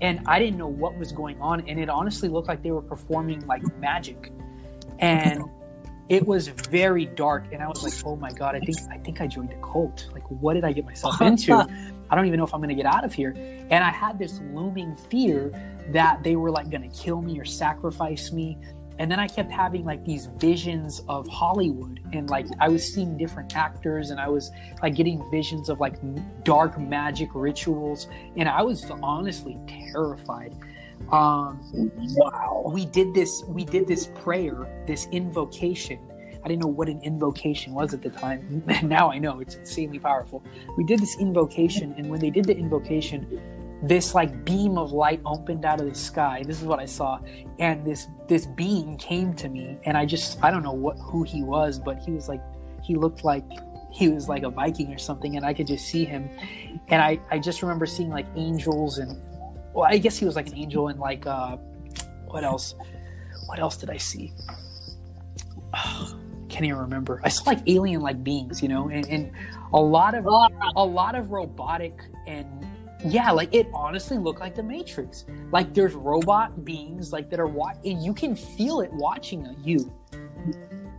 and I didn't know what was going on. And it honestly looked like they were performing like magic. And it was very dark, and I was like, oh my God, I think I joined a cult. Like, what did I get myself into? I don't even know if I'm gonna get out of here. And I had this looming fear that they were like gonna kill me or sacrifice me. And then I kept having like these visions of Hollywood, and like I was seeing different actors, and I was like getting visions of like dark magic rituals, and I was honestly terrified. We did this prayer, this invocation. I didn't know what an invocation was at the time. Now I know, it's insanely powerful. We did this invocation, and when they did the invocation, this like beam of light opened out of the sky. This is what I saw. And this being came to me, and I don't know who he was, but he looked like a Viking or something, and I could just see him. And I just remember seeing like angels, and well, I guess he was like an angel, and like what else did I see? Can't even remember. I saw like alien like beings, you know, and a lot of robotic, and yeah, like it honestly looked like the Matrix. Like there's robot beings like that are watching, and you can feel it watching you.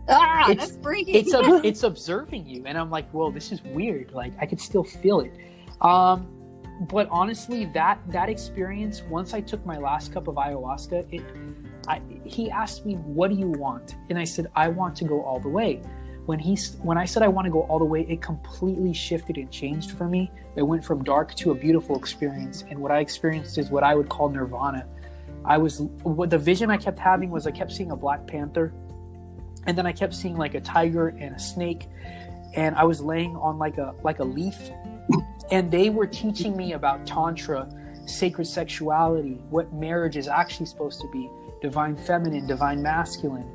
Ah, that's freaky. It's observing you, and I'm like, whoa, this is weird. Like I could still feel it. But honestly, that experience, once I took my last cup of ayahuasca, he asked me, what do you want? And I said, I want to go all the way. When I said I want to go all the way, it completely shifted and changed for me. It went from dark to a beautiful experience. And what I experienced is what I would call nirvana. The vision I kept having was I kept seeing a black panther. And then I kept seeing like a tiger and a snake. And I was laying on like a leaf. And they were teaching me about Tantra, sacred sexuality, what marriage is actually supposed to be, divine feminine, divine masculine,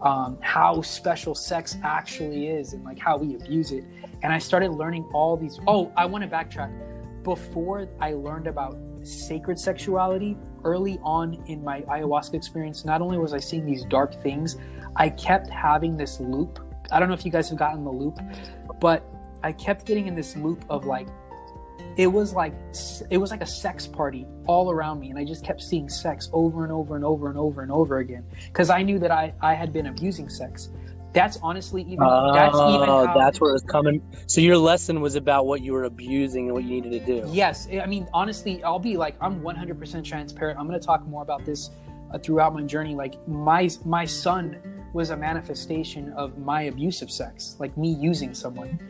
how special sex actually is, and like how we abuse it. And I started learning all these. Oh, I want to backtrack. Before I learned about sacred sexuality, early on in my ayahuasca experience, not only was I seeing these dark things, I kept having this loop. I don't know if you guys have gotten the loop, but I kept getting in this loop of like, it was like a sex party all around me, and I just kept seeing sex over and over and over and over and over again, because I knew that I had been abusing sex. That's honestly that's where it was coming. So your lesson was about what you were abusing and what you needed to do. Yes, I mean honestly, I'll be like, I'm 100% transparent. I'm going to talk more about this throughout my journey. Like my son was a manifestation of my abuse of sex, like me using someone.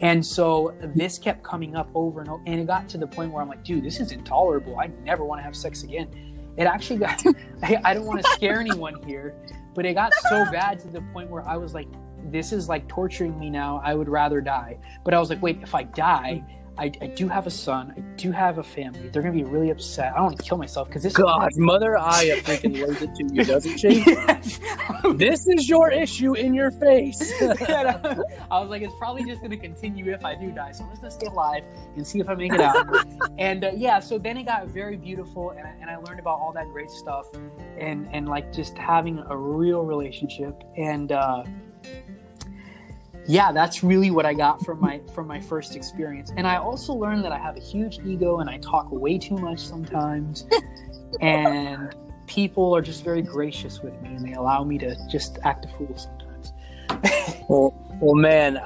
And so this kept coming up over and over, and it got to the point where I'm like, dude, this is intolerable. I never want to have sex again. It actually got, I don't want to scare anyone here, but it got so bad to the point where I was like, this is like torturing me now. I would rather die. But I was like, wait, if I die, I do have a son. I do have a family. They're going to be really upset. I don't want to kill myself because this... God, Mother Aya freaking lays it to you, doesn't she? Yes. This is your issue in your face. I was like, it's probably just going to continue if I do die. So I'm just going to stay alive and see if I make it out. And so then it got very beautiful. And I learned about all that great stuff. And like just having a real relationship. And... yeah, that's really what I got from my first experience. And I also learned that I have a huge ego, and I talk way too much sometimes. And people are just very gracious with me, and they allow me to just act a fool sometimes. Well, man,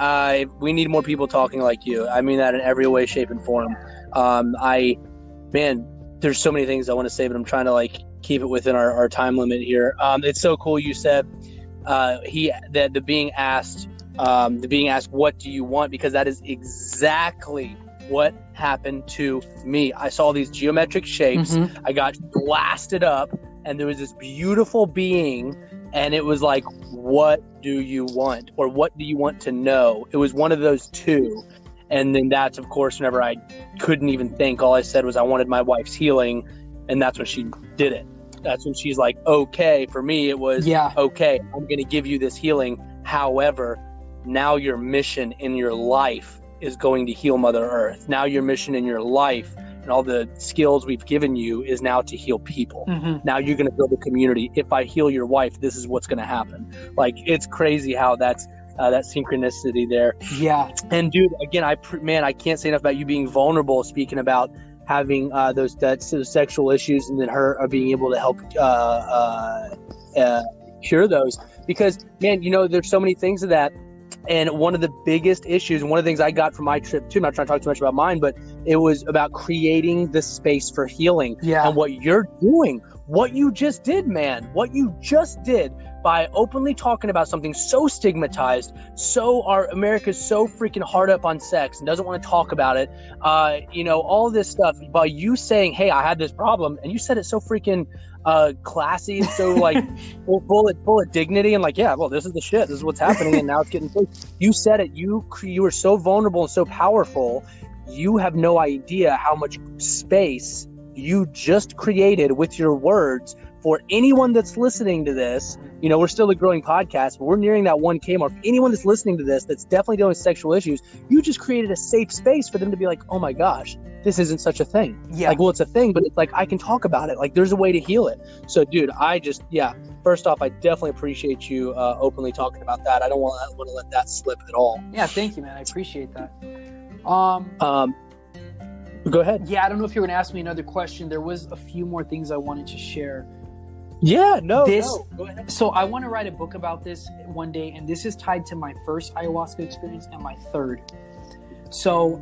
we need more people talking like you. I mean that in every way, shape, and form. There's so many things I want to say, but I'm trying to keep it within our time limit here. It's so cool. You said the being asked, what do you want? Because that is exactly what happened to me. I saw these geometric shapes. Mm-hmm. I got blasted up, and there was this beautiful being, and it was like, what do you want? Or what do you want to know? It was one of those two. And then that's, of course, whenever I couldn't even think, all I said was I wanted my wife's healing. And that's when she did it. That's when she's like, okay. For me, it was, okay, I'm going to give you this healing. However, now your mission in your life is going to heal Mother Earth. Now your mission in your life and all the skills we've given you is now to heal people. Mm-hmm. Now you're going to build a community. If I heal your wife, this is what's going to happen. It's crazy how that's, that synchronicity there. Yeah. And dude, again, I can't say enough about you being vulnerable, speaking about having those sexual issues, and then her being able to help cure those, because there's so many things of that. And one of the biggest issues, and one of the things I got from my trip too, I'm not trying to talk too much about mine, but it was about creating the space for healing. Yeah. And what you're doing, what you just did, man, by openly talking about something so stigmatized, so America's so freaking hard up on sex and doesn't want to talk about it, all this stuff, by you saying, hey, I had this problem, and you said it so freaking classy and so full of dignity, and this is the shit, this is what's happening, and now it's getting fixed. You said it, you were so vulnerable and so powerful, you have no idea how much space you just created with your words. For anyone that's listening to this, we're still a growing podcast, but we're nearing that 1K mark. Anyone that's listening to this that's definitely dealing with sexual issues, you just created a safe space for them to be like, oh my gosh, this isn't such a thing. Yeah. It's a thing, but it's I can talk about it. There's a way to heal it. So, dude, first off, I definitely appreciate you openly talking about that. I don't want to let that slip at all. Yeah, thank you, man. I appreciate that. Go ahead. Yeah, I don't know if you were going to ask me another question. There was a few more things I wanted to share. Yeah, no. Go ahead. So I want to write a book about this one day, and this is tied to my first ayahuasca experience and my third. So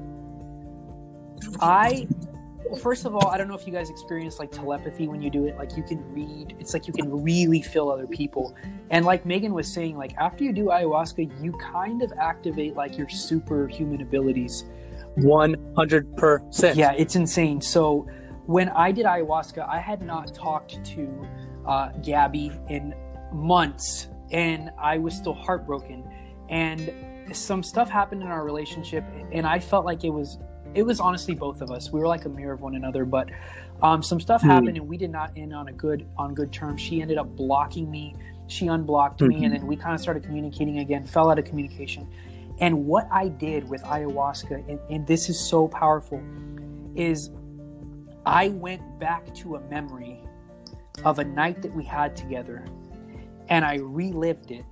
first of all, I don't know if you guys experience telepathy when you do it. You can read. It's you can really feel other people. And Megan was saying, after you do ayahuasca, you kind of activate your superhuman abilities. 100%. Yeah, it's insane. So when I did ayahuasca, I had not talked to Gabby in months, and I was still heartbroken, and some stuff happened in our relationship, and I felt it was honestly both of us. We were a mirror of one another, but some stuff happened, and we did not end on good terms. She ended up blocking me. She unblocked me, and then we kind of started communicating again, fell out of communication. And what I did with ayahuasca, and this is so powerful, is I went back to a memory of a night that we had together, and I relived it,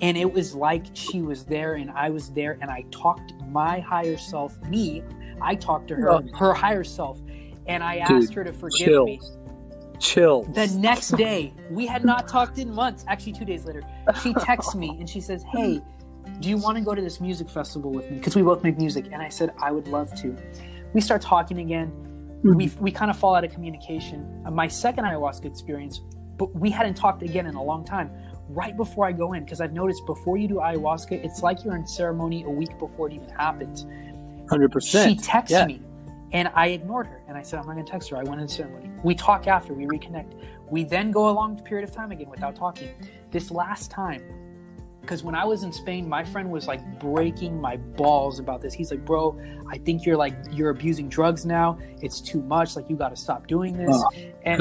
and it was she was there and I was there, and I talked my higher self, I talked to her, her higher self, and I asked her to forgive me. The next day, we had not talked in months, actually 2 days later, she texts me and she says, hey, do you want to go to this music festival with me? Because we both make music. And I said, I would love to. We start talking again. We kind of fall out of communication. My second ayahuasca experience, but we hadn't talked again in a long time, right before I go in, because I've noticed before you do ayahuasca, it's you're in ceremony a week before it even happens. 100%. She texts me, and I ignored her. And I said, I'm not going to text her. I went in ceremony. We talk after. We reconnect. We then go a long period of time again without talking. This last time, because when I was in Spain, my friend was breaking my balls about this. He's like, bro, I think you're abusing drugs now. It's too much. You got to stop doing this. Oh, and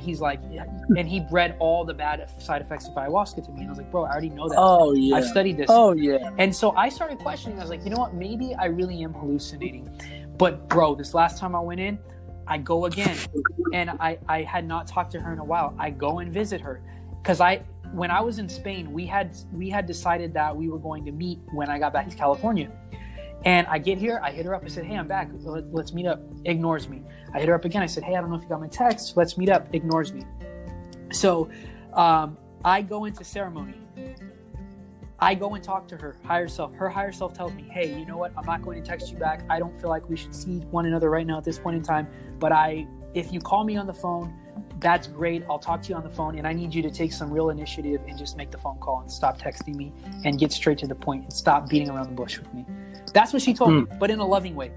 he's and he read all the bad side effects of ayahuasca to me. And I was like, bro, I already know that. Oh, yeah. I've studied this. Oh, yeah. And so I started questioning. I was like, you know what? Maybe I really am hallucinating. But bro, this last time I went in, I go again. And I had not talked to her in a while. I go and visit her because when I was in Spain, we had decided that we were going to meet when I got back to California. And I get here, I hit her up. I said, hey, I'm back. Let's meet up. Ignores me. I hit her up again. I said, hey, I don't know if you got my text. Let's meet up. Ignores me. So I go into ceremony. I go and talk to her higher self. Her higher self tells me, hey, you know what? I'm not going to text you back. I don't feel like we should see one another right now at this point in time. But if you call me on the phone, that's great. I'll talk to you on the phone. And I need you to take some real initiative and just make the phone call and stop texting me and get straight to the point and stop beating around the bush with me. That's what she told me, but in a loving way.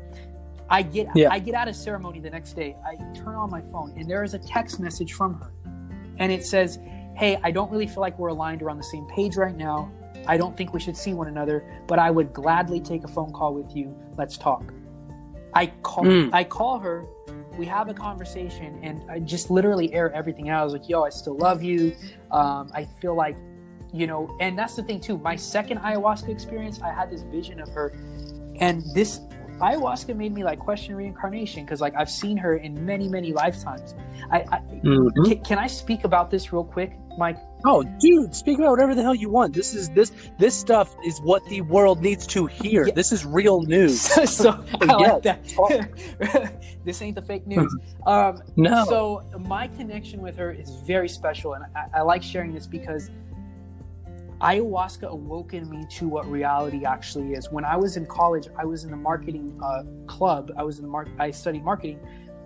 I get out of ceremony the next day. I turn on my phone and there is a text message from her. And it says, hey, I don't really feel like we're aligned or on the same page right now. I don't think we should see one another, but I would gladly take a phone call with you. Let's talk. I call her. We have a conversation and I just literally air everything out. I was like, yo, I still love you. I feel like, you know, and that's the thing too. My second ayahuasca experience, I had this vision of her, and this ayahuasca made me like question reincarnation, because like I've seen her in many, many lifetimes. Can I speak about this real quick, Mike? Oh, dude, speak about whatever the hell you want. This stuff is what the world needs to hear. Yeah. This is real news. So I like that. This ain't the fake news. No. So my connection with her is very special, and I like sharing this because ayahuasca awoken me to what reality actually is. When I was in college, I was in the marketing club. I studied marketing.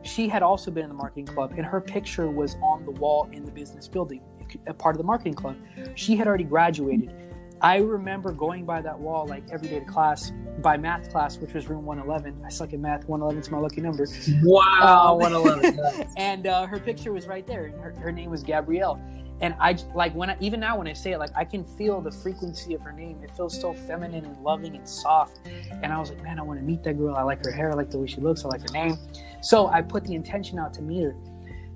She had also been in the marketing club, and her picture was on the wall in the business building, a part of the marketing club. She had already graduated. I remember going by that wall like every day to class, by math class, which was room 111. I suck at math. 111 is my lucky number. Wow, 111. And her picture was right there, and her name was Gabrielle. And I like even now when I say it, like I can feel the frequency of her name. It feels so feminine and loving and soft. And I was like, man, I want to meet that girl. I like her hair. I like the way she looks. I like her name. So I put the intention out to meet her.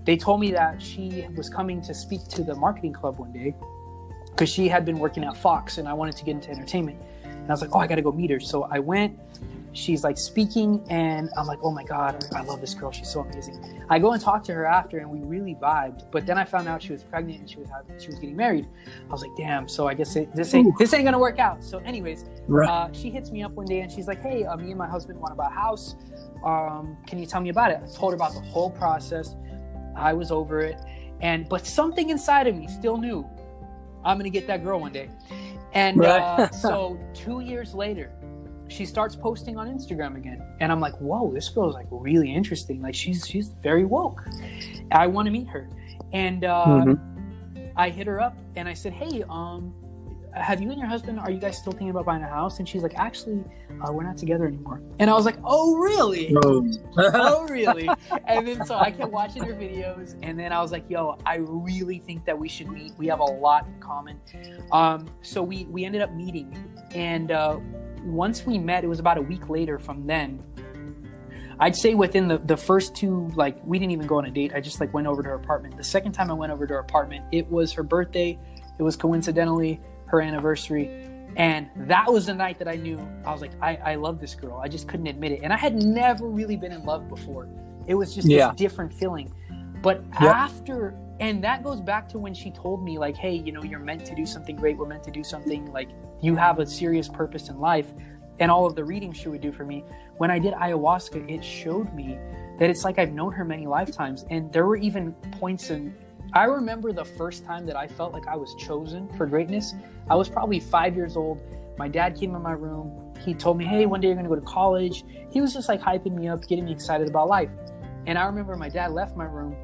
They told me that she was coming to speak to the marketing club one day because she had been working at Fox and I wanted to get into entertainment. And I was like, oh, I got to go meet her. So I went. She's like speaking and I'm like, oh my God, I love this girl. She's so amazing. I go and talk to her after and we really vibed. But then I found out she was pregnant and she was getting married. I was like, damn. So I guess this ain't going to work out. So anyways, right. She hits me up one day and she's like, hey, me and my husband want to buy a house. Can you tell me about it? I told her about the whole process. I was over it. But something inside of me still knew I'm going to get that girl one day. And right. So 2 years later, she starts posting on Instagram again. And I'm like, whoa, this girl's like really interesting. Like she's very woke. I want to meet her. And I hit her up and I said, hey, have you and your husband, are you guys still thinking about buying a house? And she's like, actually, we're not together anymore. And I was like, oh, really? No. Oh, really? And then so I kept watching her videos. And then I was like, yo, I really think that we should meet. We have a lot in common. So we ended up meeting. And once we met, it was about a week later from then. I'd say within the first two, like we didn't even go on a date. I just like went over to her apartment. The second time I went over to her apartment, it was her birthday. It was coincidentally her anniversary. And that was the night that I knew. I was like, I love this girl. I just couldn't admit it. And I had never really been in love before. It was just this different feeling. But after, and that goes back to when she told me like, hey, you know, you're meant to do something great. We're meant to do something like you have a serious purpose in life. And all of the readings she would do for me. When I did ayahuasca, it showed me that it's like I've known her many lifetimes. And there were even points in, I remember the first time that I felt like I was chosen for greatness. I was probably 5 years old. My dad came in my room. He told me, hey, one day you're going to go to college. He was just like hyping me up, getting me excited about life. And I remember my dad left my room.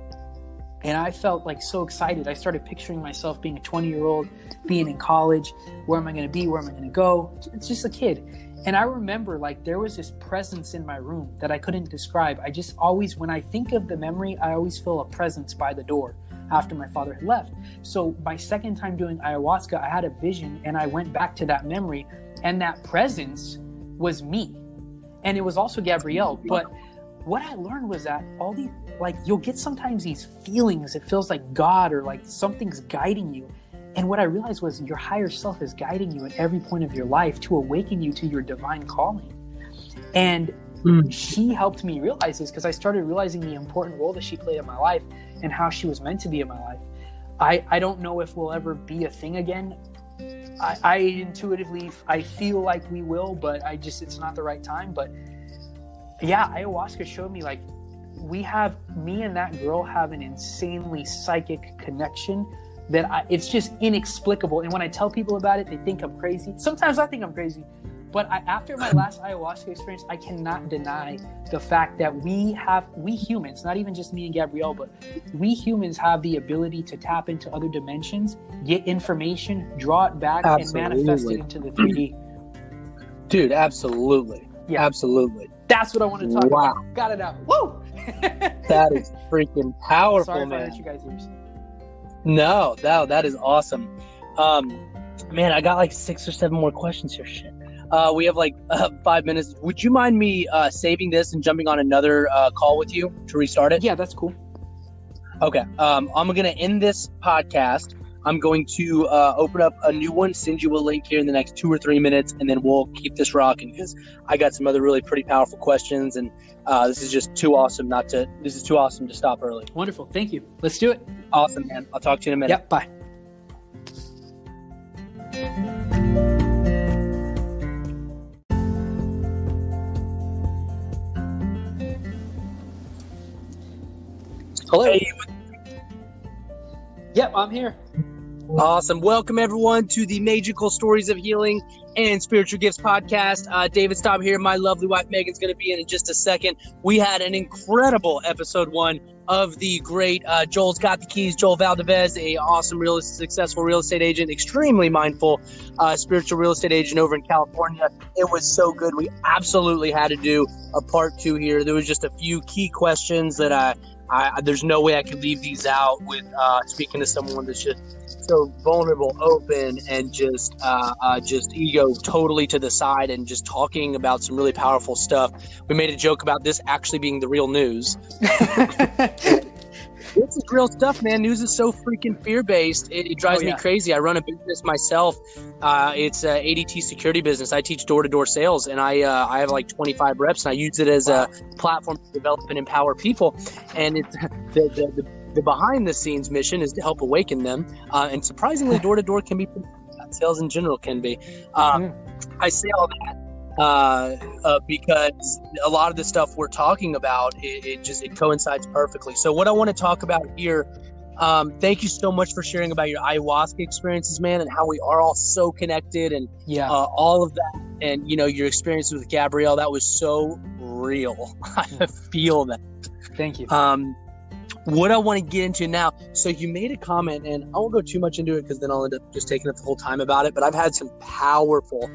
And I felt like so excited. I started picturing myself being a 20-year-old, being in college. Where am I going to be? Where am I going to go? It's just a kid. And I remember like there was this presence in my room that I couldn't describe. I just always, when I think of the memory, I always feel a presence by the door after my father had left. So my second time doing ayahuasca, I had a vision and I went back to that memory. And that presence was me. And it was also Gabrielle. But what I learned was that all these, like you'll get sometimes these feelings, it feels like God or like something's guiding you. And what I realized was your higher self is guiding you at every point of your life to awaken you to your divine calling. And she helped me realize this because I started realizing the important role that she played in my life and how she was meant to be in my life. I don't know if we'll ever be a thing again. I intuitively, I feel like we will, but I just, it's not the right time. But yeah, ayahuasca showed me like, me and that girl have an insanely psychic connection that it's just inexplicable. And when I tell people about it, they think I'm crazy. Sometimes I think I'm crazy. But after my last ayahuasca experience, I cannot deny the fact that we humans, not even just me and Gabrielle, but we humans have the ability to tap into other dimensions, get information, draw it back, absolutely. And manifest it into the 3D. Dude, absolutely. Yeah. Absolutely. That's what I want to talk about. Got it out. Woo! That is freaking powerful. Sorry, man. Sorry if I hurt you guys' ears. No, that is awesome. Man, I got like 6 or 7 more questions here. Shit. We have like 5 minutes. Would you mind me saving this and jumping on another call with you to restart it? Yeah, that's cool. Okay. I'm going to end this podcast. I'm going to open up a new one, send you a link here in the next 2 or 3 minutes, and then we'll keep this rocking because I got some other really pretty powerful questions, and this is just too awesome this is too awesome to stop early. Wonderful. Thank you. Let's do it. Awesome, man. I'll talk to you in a minute. Yep. Bye. Hello. Hey. Yep, I'm here. Awesome. Welcome, everyone, to the Maegical Stories of Healing and Spiritual Gifts podcast. David Staab here. My lovely wife, Maegen, is going to be in just a second. We had an incredible episode 1 of the great Joel's Got the Keys, Joel Valdiviez, a awesome, successful real estate agent, extremely mindful spiritual real estate agent over in California. It was so good. We absolutely had to do a part 2 here. There was just a few key questions that I there's no way I could leave these out with speaking to someone that's just so vulnerable, open, and just ego totally to the side and just talking about some really powerful stuff. We made a joke about this actually being the real news. This is real stuff, man. News is so freaking fear-based. It drives me crazy. I run a business myself. It's an ADT security business. I teach door-to-door sales, and I have like 25 reps, and I use it as a platform to develop and empower people. And it's the behind-the-scenes mission is to help awaken them. And surprisingly, door-to-door can be – sales in general can be. I say all that. Because a lot of the stuff we're talking about, it coincides perfectly. So what I want to talk about here, thank you so much for sharing about your ayahuasca experiences, man, and how we are all so connected and all of that. And, you know, your experience with Gabrielle, that was so real. I feel that. Thank you. What I want to get into now, so you made a comment, and I won't go too much into it because then I'll end up just taking up the whole time about it, but I've had some powerful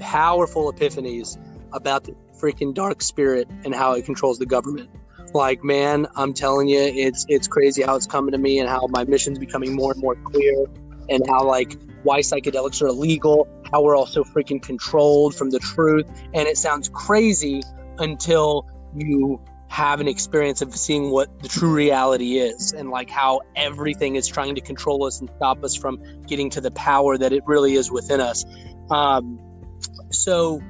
epiphanies about the freaking dark spirit and how it controls the government. Like, man, I'm telling you, it's crazy how it's coming to me and how my mission's becoming more and more clear and how, like, why psychedelics are illegal, how we're all so freaking controlled from the truth. And it sounds crazy until you have an experience of seeing what the true reality is and, like, how everything is trying to control us and stop us from getting to the power that it really is within us. So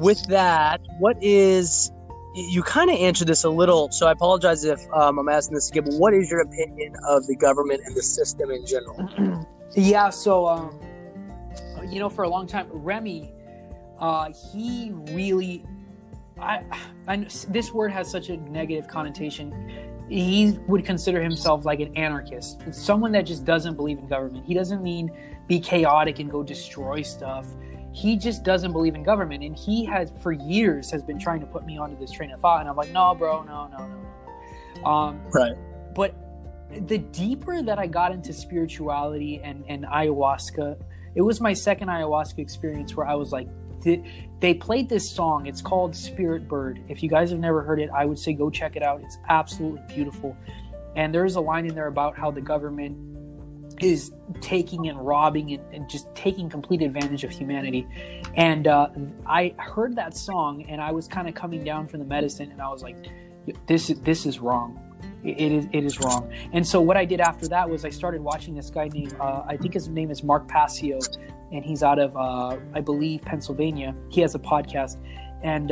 with that, you kind of answered this a little, so I apologize if I'm asking this again, but what is your opinion of the government and the system in general? Yeah, so, you know, for a long time, Remy, he really, I this word has such a negative connotation. He would consider himself like an anarchist. It's someone that just doesn't believe in government. He doesn't mean be chaotic and go destroy stuff. He just doesn't believe in government, and he has for years has been trying to put me onto this train of thought, and I'm like, no, bro, no. Right. But the deeper that I got into spirituality and ayahuasca, it was my second ayahuasca experience where I was like, they played this song. It's called Spirit Bird. If you guys have never heard it, I would say go check it out. It's absolutely beautiful. And there's a line in there about how the government is taking and robbing and just taking complete advantage of humanity. And I heard that song, and I was kind of coming down from the medicine, and I was like, this is wrong. It is wrong. And so what I did after that was I started watching this guy named, I think his name is Mark Passio, and he's out of, I believe, Pennsylvania. He has a podcast, and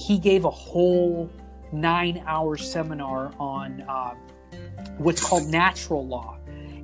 he gave a whole 9-hour seminar on what's called natural law,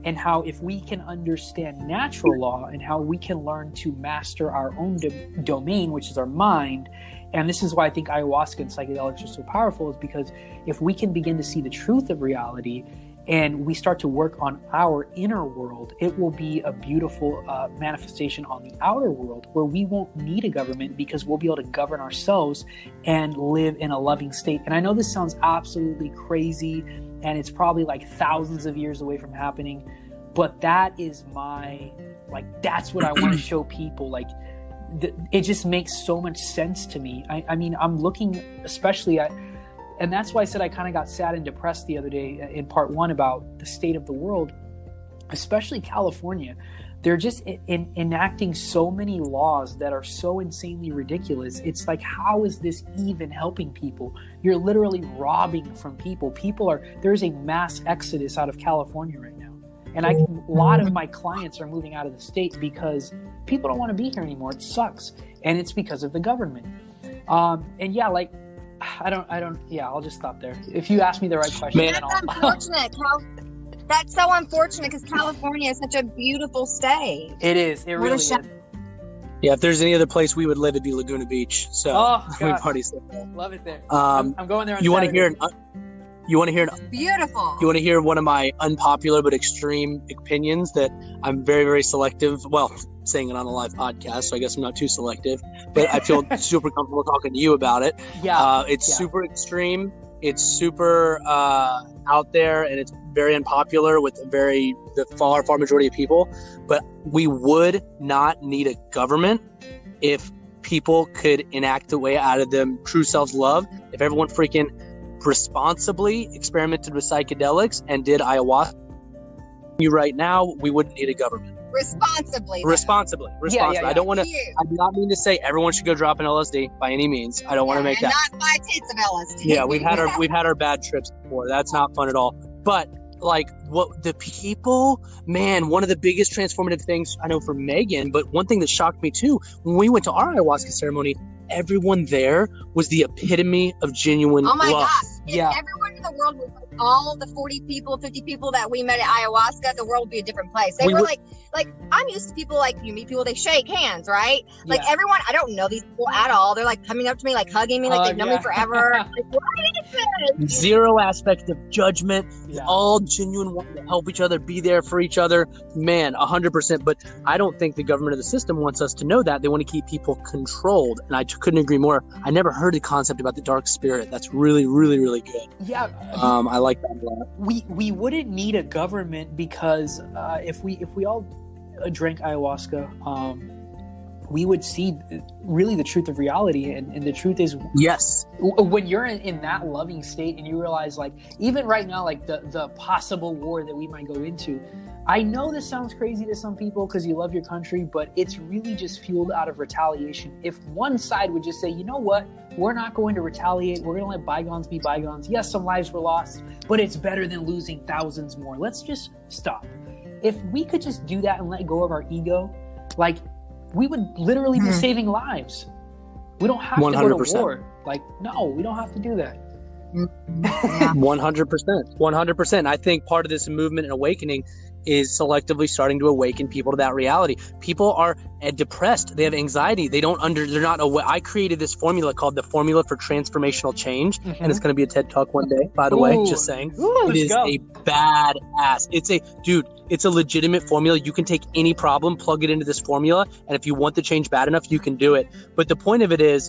and how if we can understand natural law and how we can learn to master our own domain, which is our mind. And this is why I think ayahuasca and psychedelics are so powerful, is because if we can begin to see the truth of reality and we start to work on our inner world, it will be a beautiful manifestation on the outer world, where we won't need a government because we'll be able to govern ourselves and live in a loving state. And I know this sounds absolutely crazy, and it's probably like thousands of years away from happening, but that is my, like, that's what I want to show people. Like, it just makes so much sense to me. I mean, I'm looking especially at, and that's why I said I kind of got sad and depressed the other day in part one about the state of the world, especially California. They're just enacting so many laws that are so insanely ridiculous. It's like, how is this even helping people? You're literally robbing from people. There's a mass exodus out of California right now. And a lot of my clients are moving out of the state because people don't want to be here anymore. It sucks. And it's because of the government. And yeah, like, yeah, I'll just stop there. If you ask me the right question, man, that's so unfortunate, because California is such a beautiful state. It is. It really is. Yeah, if there's any other place we would live, it'd be Laguna Beach. So we party. Love it there. I'm going there on Saturday. You want to hear one of my unpopular but extreme opinions that I'm very, very selective. Well, saying it on a live podcast, so I guess I'm not too selective, but I feel super comfortable talking to you about it. Yeah. Super extreme. It's super out there, and it's very unpopular with the far majority of people. But we would not need a government if people could enact the way out of them true selves love. If everyone freaking responsibly experimented with psychedelics and did ayahuasca, you right now, we wouldn't need a government. Responsibly. Yeah. I don't want to. I do not mean to say everyone should go drop an LSD by any means. I don't want to make that. Not 5 days of LSD. Yeah, we've had our bad trips before. That's not fun at all. But like, what the people, man, one of the biggest transformative things I know for Maegen, but one thing that shocked me too, when we went to our ayahuasca ceremony, everyone there was the epitome of genuine love. Gosh. Yeah. Everyone in the world was like, all the 40 people, 50 people that we met at ayahuasca, the world would be a different place. They were like I'm used to people, like, you meet people, they shake hands, right? Like, everyone, I don't know these people at all. They're like coming up to me, like hugging me, like they've known me forever. Like, what is this? Zero aspect of judgment. Yeah. All genuine want to help each other, be there for each other. Man, 100%. But I don't think the government or the system wants us to know that. They want to keep people controlled. And I couldn't agree more. I never heard the concept about the dark spirit. That's really, really, really good. Yeah. I like that a lot. We wouldn't need a government because if we all drank ayahuasca, we would see really the truth of reality. And the truth is, yes, when you're in that loving state and you realize, like, even right now, like the possible war that we might go into, I know this sounds crazy to some people because you love your country, but it's really just fueled out of retaliation. If one side would just say, you know what, we're not going to retaliate, we're going to let bygones be bygones. Yes, some lives were lost, but it's better than losing thousands more. Let's just stop. If we could just do that and let go of our ego, like, we would literally be saving lives. We don't have 100%. To go to war. Like, no, we don't have to do that. 100%. I think part of this movement and awakening is selectively starting to awaken people to that reality. People are depressed. They have anxiety. They're not aware. I created this formula called the Formula for Transformational Change, and it's going to be a TED Talk one day, by the way, just saying. Ooh, it is a badass. It's a legitimate formula. You can take any problem, plug it into this formula, and if you want the change bad enough, you can do it. But the point of it is,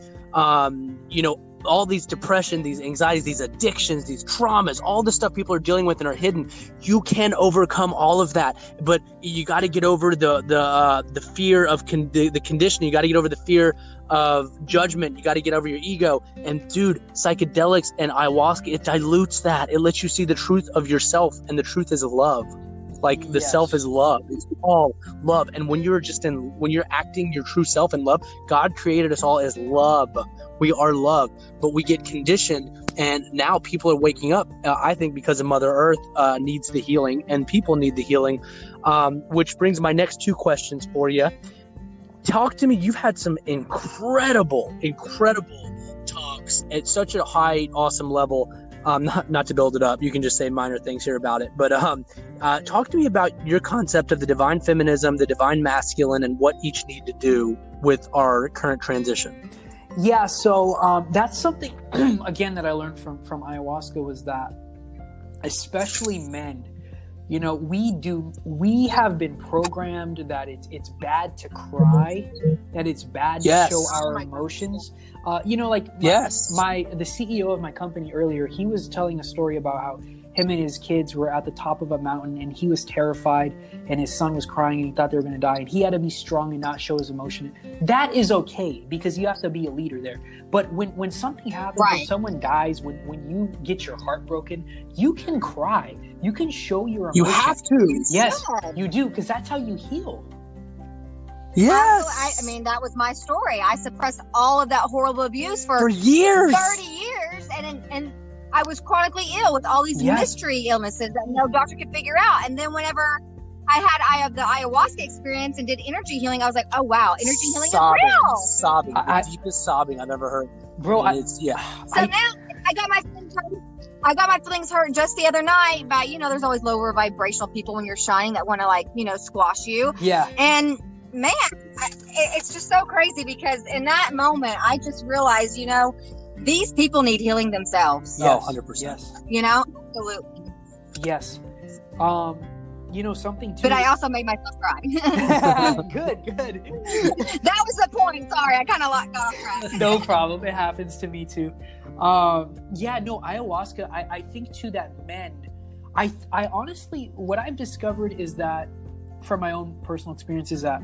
all these depression, these anxieties, these addictions, these traumas, all the stuff people are dealing with and are hidden, you can overcome all of that. But you got to get over the fear of the conditioning. You got to get over the fear of judgment. You got to get over your ego. And dude, psychedelics and ayahuasca, it dilutes that. It lets you see the truth of yourself, and the truth is love. Like, the self is love. It's all love. And when you're when you're acting your true self in love, God created us all as love. We are love, but we get conditioned. And now people are waking up, I think, because of Mother Earth needs the healing, and people need the healing, which brings my next two questions for you. Talk to me. You've had some incredible talks at such a high, awesome level. Not to build it up, you can just say minor things here about it, but talk to me about your concept of the divine feminism, the divine masculine, and what each need to do with our current transition. Yeah, so that's something, again, that I learned from ayahuasca was that especially men. You know, we have been programmed that it's bad to cry, that it's bad to show our emotions. You know, like the CEO of my company earlier, he was telling a story about how him and his kids were at the top of a mountain and he was terrified and his son was crying and he thought they were going to die. And he had to be strong and not show his emotion. That is okay because you have to be a leader there. But when something happens, when someone dies, when you get your heart broken, you can cry. You can show your emotion. You have to. Yes, you do, because that's how you heal. Yes. I mean, that was my story. I suppressed all of that horrible abuse for years. 30 years. And I was chronically ill with all these mystery illnesses that no doctor could figure out. And then whenever I had the ayahuasca experience and did energy healing, I was like, oh, wow, energy healing is real. Sobbing. The deepest sobbing I've ever heard. Bro, So now I got my friend I got my feelings hurt just the other night, but you know, there's always lower vibrational people when you're shining that want to like, you know, squash you. Yeah. And man, it's just so crazy because in that moment, I just realized, you know, these people need healing themselves. Yes. Oh, 100%. Yes. You know, absolutely. Yes. You know, something too. But I also made myself cry. Good. That was the point. Sorry, I kind of got off track. No problem. It happens to me too. Ayahuasca, I think too that men, I honestly, what I've discovered is that from my own personal experience is that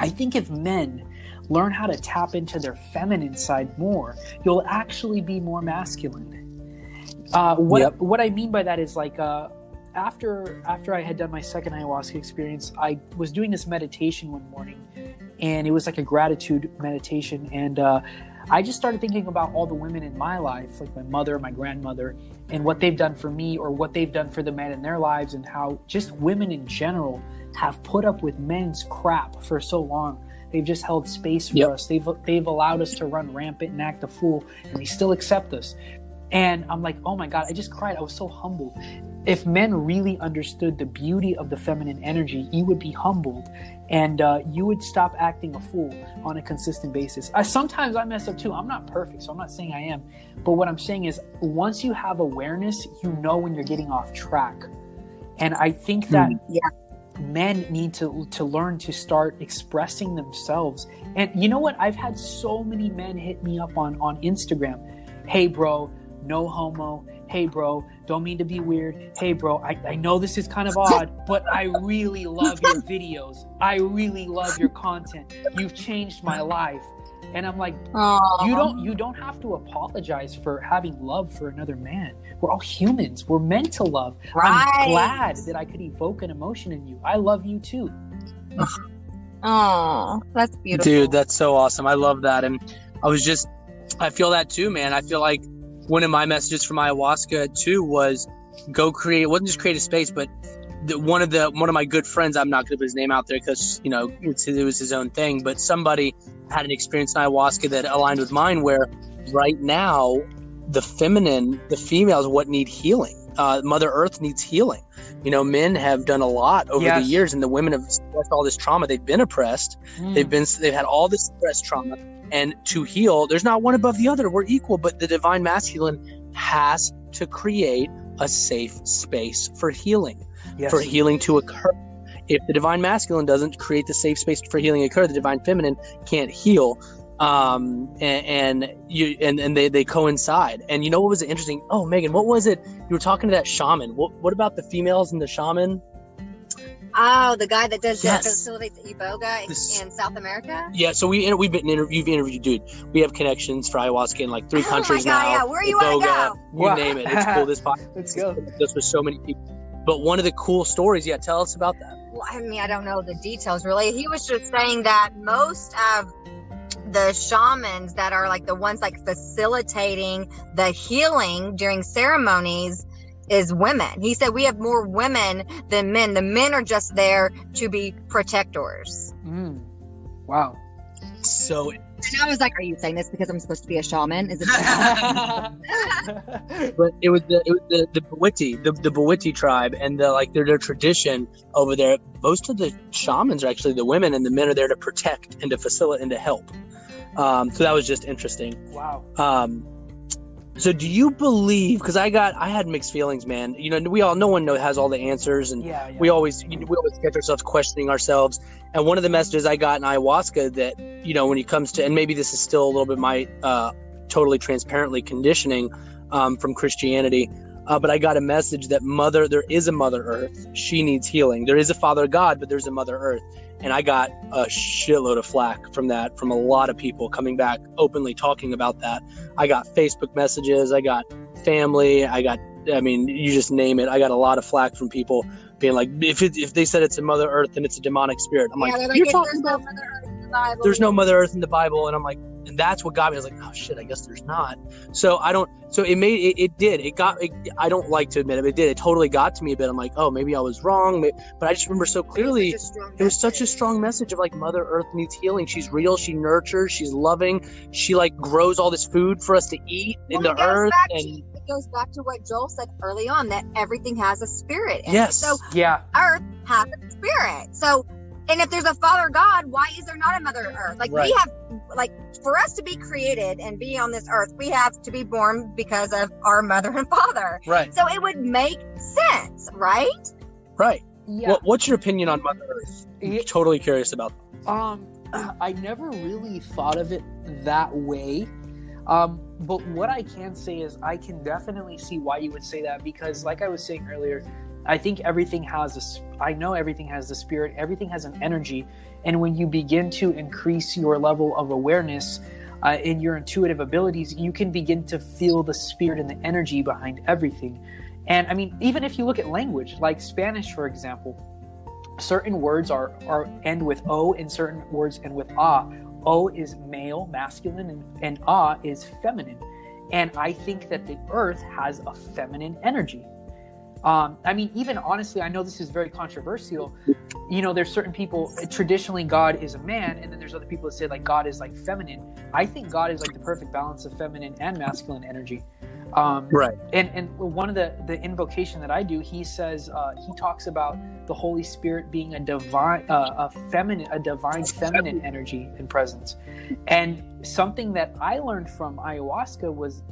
I think if men learn how to tap into their feminine side more, you'll actually be more masculine. What I mean by that is like, after I had done my second ayahuasca experience, I was doing this meditation one morning and it was like a gratitude meditation. And, I just started thinking about all the women in my life, like my mother, my grandmother, and what they've done for me or what they've done for the men in their lives, and how just women in general have put up with men's crap for so long. They've just held space for us. They've allowed us to run rampant and act a fool, and they still accept us. And I'm like, oh my God, I just cried. I was so humbled. If men really understood the beauty of the feminine energy, you would be humbled and you would stop acting a fool on a consistent basis. Sometimes I mess up too. I'm not perfect, so I'm not saying I am. But what I'm saying is once you have awareness, you know when you're getting off track. And I think that men need to learn to start expressing themselves. And you know what? I've had so many men hit me up on Instagram. Hey, bro, no homo. Hey, bro, don't mean to be weird. Hey, bro, I know this is kind of odd, but I really love your videos. I really love your content. You've changed my life. And I'm like, you don't have to apologize for having love for another man. We're all humans. We're meant to love. Right. I'm glad that I could evoke an emotion in you. I love you too. Oh, that's beautiful. Dude, that's so awesome. I love that. And I feel that too, man. I feel like one of my messages from ayahuasca too was it wasn't just create a space, but one of my good friends, I'm not going to put his name out there because, you know, it was his own thing, but somebody had an experience in ayahuasca that aligned with mine where right now the female is what need healing. Mother Earth needs healing. You know, men have done a lot over the years, and the women have suppressed all this trauma. They've been oppressed. They've had all this suppressed trauma. And to heal, there's not one above the other. We're equal, but the divine masculine has to create a safe space for healing, for healing to occur. If the divine masculine doesn't create the safe space for healing to occur, the divine feminine can't heal. They coincide. And you know what was interesting? Oh, Megan, what was it? You were talking to that shaman. What about the females and the shaman? Oh, the guy that does that facilitates Iboga in South America? Yeah, so you've interviewed, dude. We have connections for ayahuasca in like 3 countries now. Yeah, where you want to go? Name it. It's cool. This podcast. Let's go. This was so many people. But one of the cool stories, tell us about that. Well, I mean, I don't know the details really. He was just saying that most of the shamans that are like the ones like facilitating the healing during ceremonies is women. He said we have more women than men. The men are just there to be protectors. Wow. So, and I was like, are you saying this because I'm supposed to be a shaman? Is it? But it was the Bwiti, the Bwiti tribe, and their tradition over there. Most of the shamans are actually the women, and the men are there to protect and to facilitate and to help. So that was just interesting. Wow. So do you believe, because I had mixed feelings, man. You know, no one has all the answers, and we always catch ourselves questioning ourselves. And one of the messages I got in ayahuasca that, you know, when it comes to, and maybe this is still a little bit my totally transparently conditioning from Christianity, but I got a message that there is a Mother Earth. She needs healing. There is a Father God, but there's a Mother Earth. And I got a shitload of flack from that, from a lot of people coming back openly talking about that. I got Facebook messages. I got family. You just name it. I got a lot of flack from people being like, if they said it's a Mother Earth, then it's a demonic spirit. I'm like, you're talking about Mother Earth in the Bible. There's no Mother Earth in the Bible. And I'm like, and that's what got me. I was like, oh shit, I guess there's not. I don't like to admit it, but it did. It totally got to me a bit. I'm like, oh, maybe I was wrong. But I just remember so clearly, it was such a strong message of like, Mother Earth needs healing. She's real. She nurtures. She's loving. She like grows all this food for us to eat in the earth. It goes back to what Joel said early on, that everything has a spirit. Earth has a spirit. So, and if there's a Father God, why is there not a Mother Earth? We have, for us to be created and be on this earth, we have to be born because of our mother and father. Right. So it would make sense, right? Right. Yeah. Well, what's your opinion on Mother Earth? I'm totally curious about that. I never really thought of it that way. But what I can say is I can definitely see why you would say that, because like I was saying earlier, I think everything has the spirit, everything has an energy. And when you begin to increase your level of awareness in your intuitive abilities, you can begin to feel the spirit and the energy behind everything. And I mean, even if you look at language, like Spanish, for example, certain words are end with O and certain words end with A. O is male, masculine, and A is feminine. And I think that the earth has a feminine energy. Even honestly, I know this is very controversial. You know, there's certain people, traditionally God is a man, and then there's other people that say like God is like feminine. I think God is like the perfect balance of feminine and masculine energy. Right. And one of the invocation that I do, he says, he talks about the Holy Spirit being a divine feminine energy and presence. And something that I learned from ayahuasca was,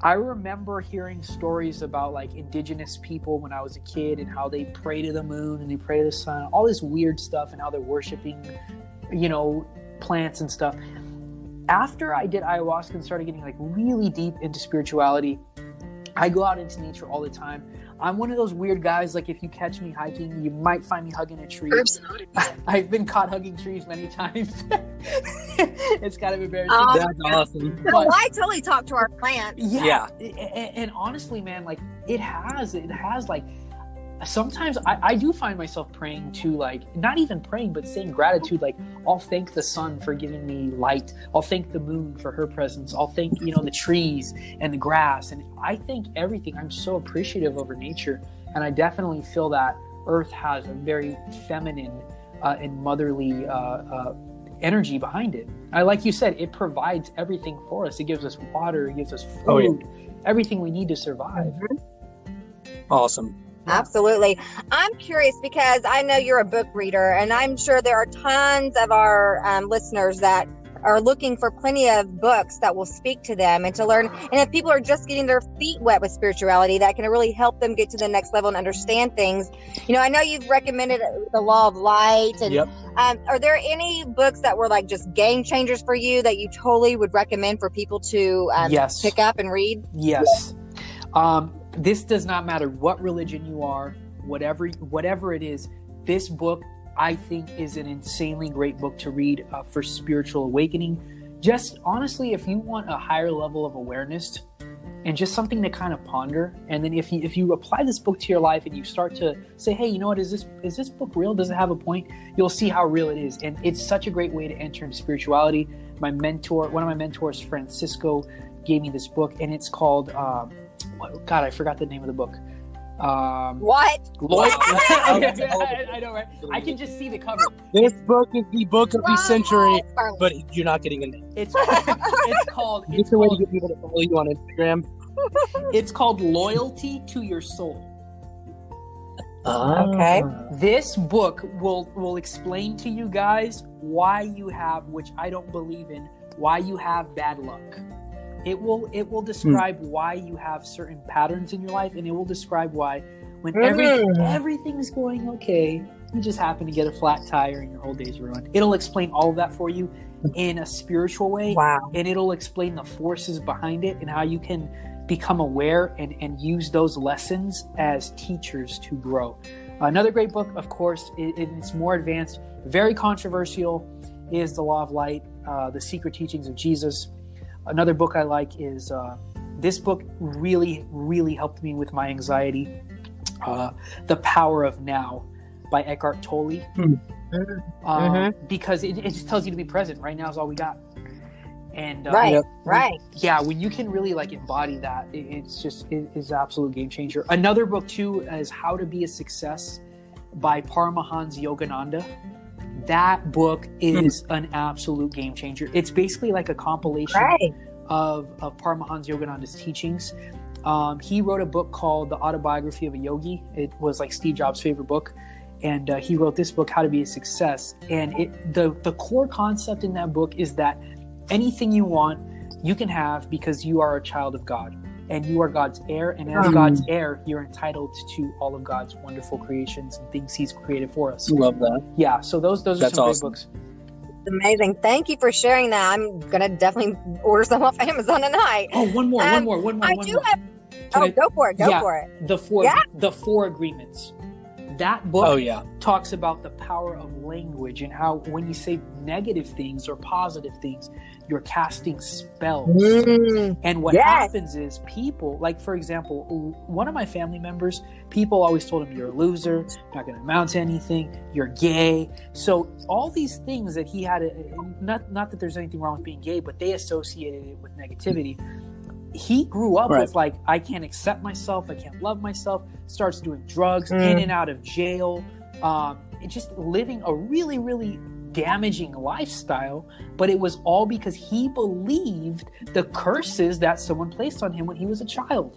I remember hearing stories about like indigenous people when I was a kid and how they pray to the moon and they pray to the sun, all this weird stuff, and how they're worshiping, you know, plants and stuff. After I did ayahuasca and started getting like really deep into spirituality, I go out into nature all the time. I'm one of those weird guys, like if you catch me hiking, you might find me hugging a tree. Absolutely. I've been caught hugging trees many times. It's kind of embarrassing. That's awesome. But I totally talk to our plants. Yeah. And honestly, man, like it has like, sometimes I do find myself praying to, like, not even praying, but saying gratitude. Like, I'll thank the sun for giving me light. I'll thank the moon for her presence. I'll thank, you know, the trees and the grass. And I thank everything. I'm so appreciative over nature. And I definitely feel that Earth has a very feminine and motherly energy behind it. Like you said, it provides everything for us. It gives us water. It gives us food. Oh, yeah. Everything we need to survive. Awesome. Absolutely. I'm curious because I know you're a book reader, and I'm sure there are tons of our listeners that are looking for plenty of books that will speak to them and to learn. And if people are just getting their feet wet with spirituality, that can really help them get to the next level and understand things. You know, I know you've recommended The Law of Light. And yep. Are there any books that were like just game changers for you that you totally would recommend for people to pick up and read? Yes. This does not matter what religion you are, whatever it is. This book, I think, is an insanely great book to read for spiritual awakening. Just honestly, if you want a higher level of awareness and just something to kind of ponder, and then if you apply this book to your life and you start to say, hey, you know what, is this book real? Does it have a point? You'll see how real it is. And it's such a great way to enter into spirituality. One of my mentors, Francisco, gave me this book, and it's called... God, I forgot the name of the book. What? Lord, I know, right? I can just see the cover. This book is the book of the century, but you're not getting a name. It's a way to get people to follow you on Instagram. It's called Loyalty to Your Soul. Okay. This book will explain to you guys why you have, which I don't believe in, why you have bad luck, It will describe why you have certain patterns in your life, and it will describe why when everything's going okay, you just happen to get a flat tire and your whole day's ruined. It'll explain all of that for you in a spiritual way. Wow. And it'll explain the forces behind it and how you can become aware and use those lessons as teachers to grow. Another great book, of course, it's more advanced, very controversial, is The Law of Light, The Secret Teachings of Jesus. Another book I like is, this book really, really helped me with my anxiety, The Power of Now by Eckhart Tolle. Because it just tells you to be present. Right now is all we got. And when you can really like embody that, it's an absolute game changer. Another book too is How to Be a Success by Paramahansa Yogananda. That book is an absolute game changer. It's basically like a compilation of Paramahansa Yogananda's teachings. He wrote a book called The Autobiography of a Yogi. It was like Steve Jobs' favorite book. And he wrote this book, How to Be a Success. And the core concept in that book is that anything you want, you can have because you are a child of God and you are God's heir. And as God's heir, you're entitled to all of God's wonderful creations and things he's created for us. Love that. Yeah. So those are some awesome. Great books. Amazing. Thank you for sharing that. I'm going to definitely order some off Amazon tonight. Oh, one more. Go for it. The Four Agreements. That book talks about the power of language and how when you say negative things or positive things, you're casting spells. And what happens is people, like for example, one of my family members, people always told him, you're a loser, not going to amount to anything, you're gay. So all these things that he had, not that there's anything wrong with being gay, but they associated it with negativity. He grew up with like, I can't accept myself, I can't love myself, starts doing drugs, in and out of jail, just living a really, really damaging lifestyle. But it was all because he believed the curses that someone placed on him when he was a child.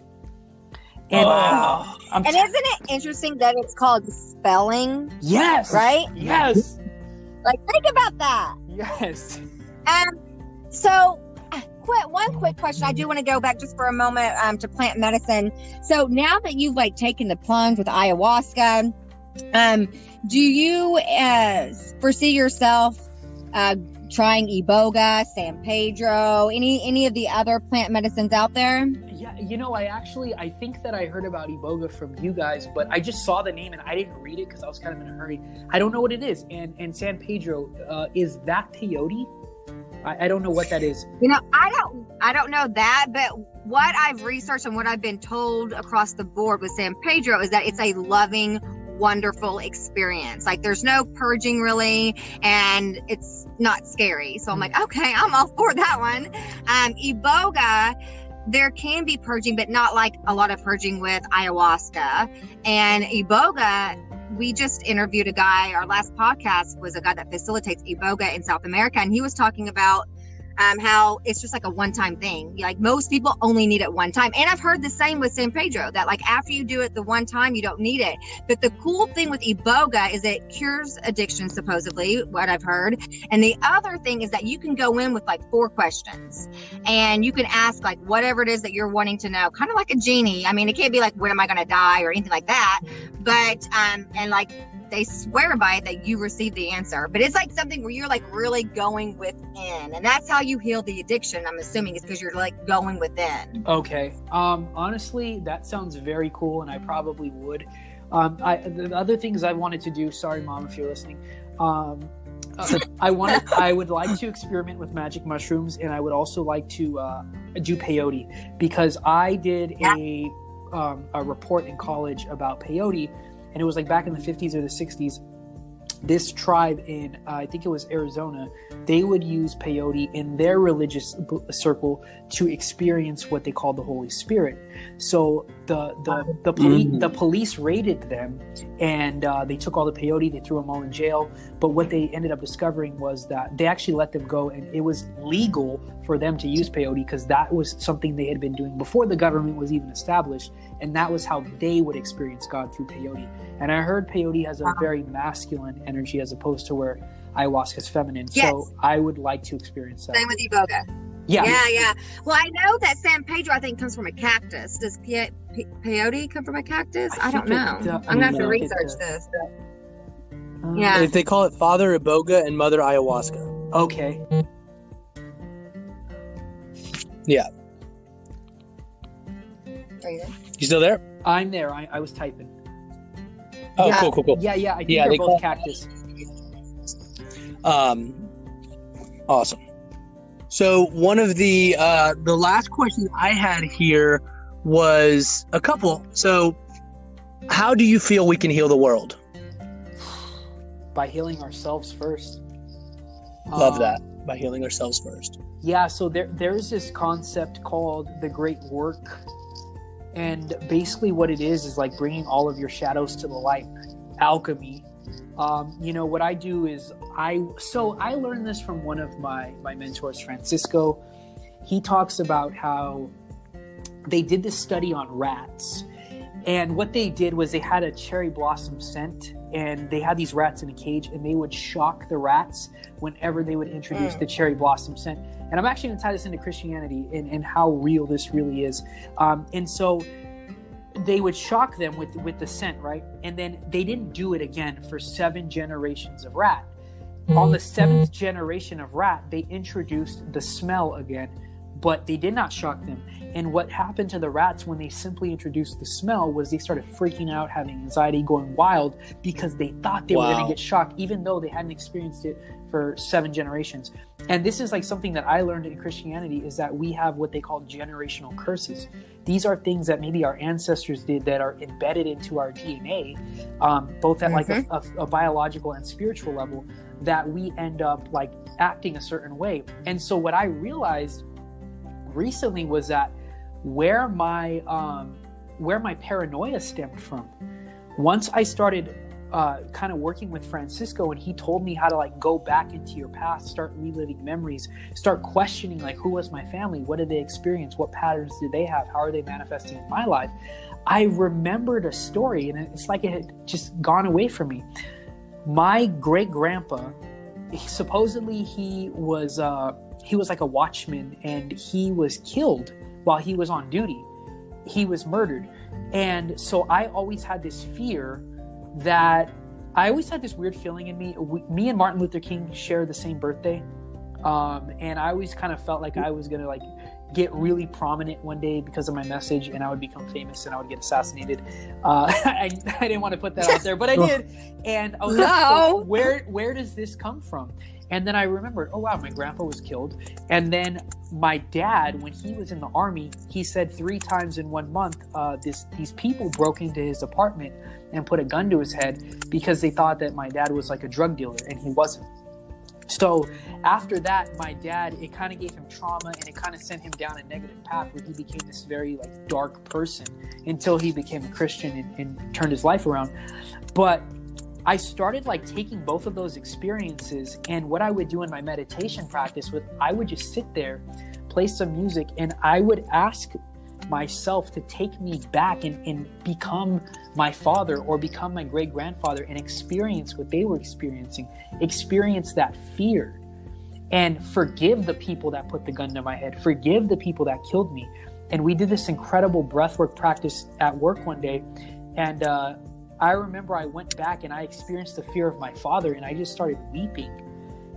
And, and isn't it interesting that it's called spelling? Yes. Right? Yes. Like, think about that. Yes. So... one quick question. I do want to go back just for a moment to plant medicine. So now that you've like taken the plunge with ayahuasca, do you foresee yourself trying Iboga, San Pedro, any of the other plant medicines out there? Yeah, you know, I think that I heard about Iboga from you guys, but I just saw the name and I didn't read it because I was kind of in a hurry. I don't know what it is. And San Pedro, is that peyote? I don't know what that is. You know, I don't know that, but what I've researched and what I've been told across the board with San Pedro is that it's a loving, wonderful experience. Like there's no purging really, and it's not scary. So I'm like, okay, I'm all for that one. Iboga, there can be purging, but not like a lot of purging with ayahuasca. And Iboga, we just interviewed a guy, our last podcast was a guy that facilitates Iboga in South America. And he was talking about how it's just like a one-time thing. Like most people only need it one time. And I've heard the same with San Pedro, that like after you do it the one time, you don't need it. But the cool thing with Iboga is it cures addiction, supposedly, what I've heard. And the other thing is that you can go in with like 4 questions and you can ask like whatever it is that you're wanting to know, kind of like a genie. I mean, it can't be like, when am I going to die or anything like that? But, and like, they swear by it that you receive the answer, but it's like something where you're like really going within, and that's how you heal the addiction. I'm assuming is because you're like going within. Okay. Honestly, that sounds very cool. And I probably would. The other things I wanted to do, sorry, Mom, if you're listening, I would like to experiment with magic mushrooms, and I would also like to, do peyote, because I did a report in college about peyote. And it was like back in the 50s or the 60s, this tribe in, I think it was Arizona, they would use peyote in their religious circle to experience what they called the Holy Spirit. So the police raided them, and they took all the peyote, they threw them all in jail. But what they ended up discovering was that they actually let them go, and it was legal for them to use peyote because that was something they had been doing before the government was even established. And that was how they would experience God, through peyote. And I heard peyote has a very masculine energy as opposed to where ayahuasca is feminine. Yes. So I would like to experience that. Same with Iboga. Yeah. Well, I know that San Pedro, I think, comes from a cactus. Does peyote come from a cactus? I don't know. I'm going to have to research this. But... yeah. They call it Father Iboga and Mother Ayahuasca. Okay. Yeah. Are you there? You still there? I'm there. I was typing. Oh, yeah. Cool. Yeah. I think they're both cactus. Awesome. So one of the last questions I had here was a couple. So how do you feel we can heal the world? By healing ourselves first. Love that. By healing ourselves first. Yeah. So there's this concept called the Great Work. And basically what it is like bringing all of your shadows to the light, alchemy. What I do is I learned this from one of my mentors, Francisco. He talks about how they did this study on rats, and what they did was they had a cherry blossom scent, and they had these rats in a cage, and they would shock the rats whenever they would introduce the cherry blossom scent. And I'm actually going to tie this into Christianity and how real this really is. And so they would shock them with the scent, right? And then they didn't do it again for 7 generations of rat. On the 7th generation of rat, they introduced the smell again, but they did not shock them. And what happened to the rats when they simply introduced the smell was they started freaking out, having anxiety, going wild, because they thought they were going to get shocked, even though they hadn't experienced it for 7 generations. And this is like something that I learned in Christianity, is that we have what they call generational curses. These are things that maybe our ancestors did that are embedded into our DNA, both at like a biological and spiritual level, that we end up like acting a certain way. And so what I realized recently was that where my paranoia stemmed from. Once I started kind of working with Francisco, and he told me how to like go back into your past, start reliving memories, start questioning like, who was my family? What did they experience? What patterns did they have? How are they manifesting in my life? I remembered a story, and it's like it had just gone away from me. My great grandpa, supposedly he was like a watchman, and he was killed while he was on duty. He was murdered. And so I always had this fear that I always had this weird feeling in me. Me and Martin Luther King share the same birthday. And I always kind of felt like I was going to like get really prominent one day because of my message, and I would become famous and I would get assassinated. I didn't want to put that out there, but I did. And I was like, so where does this come from? And then I remembered, oh wow, my grandpa was killed. And then my dad, when he was in the army, he said 3 times in 1 month, these people broke into his apartment and put a gun to his head because they thought that my dad was like a drug dealer, and he wasn't. So after that, my dad, it kind of gave him trauma, and it kind of sent him down a negative path where he became this very like dark person until he became a Christian and turned his life around. But I started like taking both of those experiences, and what I would do in my meditation practice was I would just sit there, play some music, and I would ask myself to take me back and become my father or become my great grandfather and experience what they were experiencing, experience that fear, and forgive the people that put the gun to my head, forgive the people that killed me. And we did this incredible breathwork practice at work one day, and I remember I went back and I experienced the fear of my father, and I just started weeping.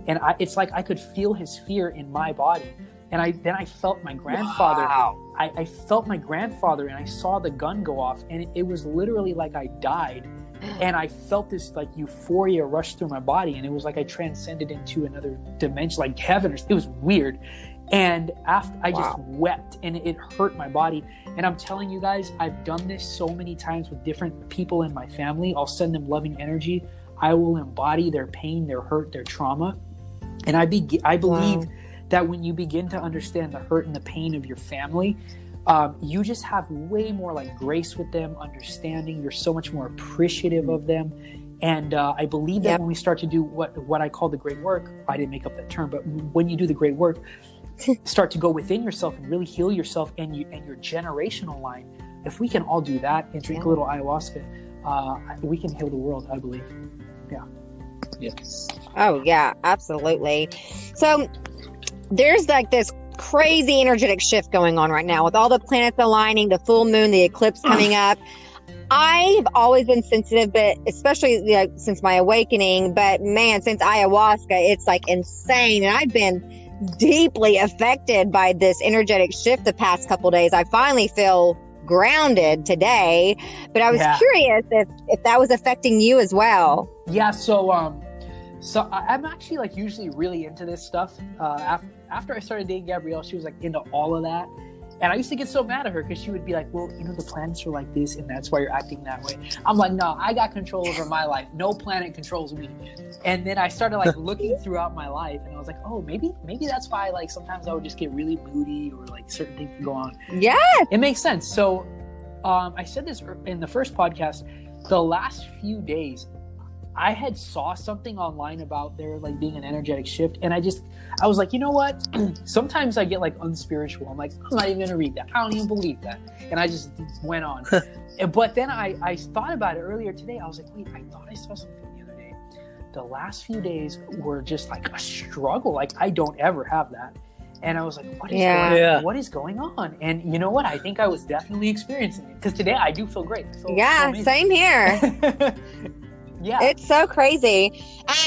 And it's like I could feel his fear in my body. And I felt my grandfather. Wow. I felt my grandfather, and I saw the gun go off, and it was literally like I died. And I felt this like euphoria rush through my body, and it was like I transcended into another dimension, like heaven. It was weird. And after I just wept, and it hurt my body. And I'm telling you guys, I've done this so many times with different people in my family. I'll send them loving energy. I will embody their pain, their hurt, their trauma. And I believe that when you begin to understand the hurt and the pain of your family, you just have way more like grace with them, understanding. You're so much more appreciative of them. And I believe that when we start to do what I call the great work, I didn't make up that term, but when you do the great work, start to go within yourself and really heal yourself and your generational line. If we can all do that and drink a little ayahuasca, we can heal the world, I believe. Yeah. Yes. Oh yeah, absolutely. So there's like this crazy energetic shift going on right now with all the planets aligning, the full moon, the eclipse coming up. I've always been sensitive, but especially since my awakening, but man, since ayahuasca, it's like insane. And I've been deeply affected by this energetic shift the past couple of days. I finally feel grounded today, but I was curious if that was affecting you as well. Yeah. So I'm actually like usually really into this stuff. After I started dating Gabrielle, she was like into all of that. And I used to get so mad at her because she would be like, well, you know, the planets are like this and that's why you're acting that way. I'm like, no, I got control over my life. No planet controls me. And then I started like looking throughout my life and I was like, oh, maybe that's why like sometimes I would just get really moody or like certain things can go on. Yeah. It makes sense. So I said this in the first podcast, the last few days, I had saw something online about there like being an energetic shift. And I was like, you know what? Sometimes I get like unspiritual. I'm like, I'm not even going to read that. I don't even believe that. And I just went on. But then I thought about it earlier today. I was like, wait, I thought I saw something the other day. The last few days were just like a struggle. Like I don't ever have that. And I was like, what is going on? And you know what? I think I was definitely experiencing it. Because today I do feel great. I feel same here. Yeah. It's so crazy.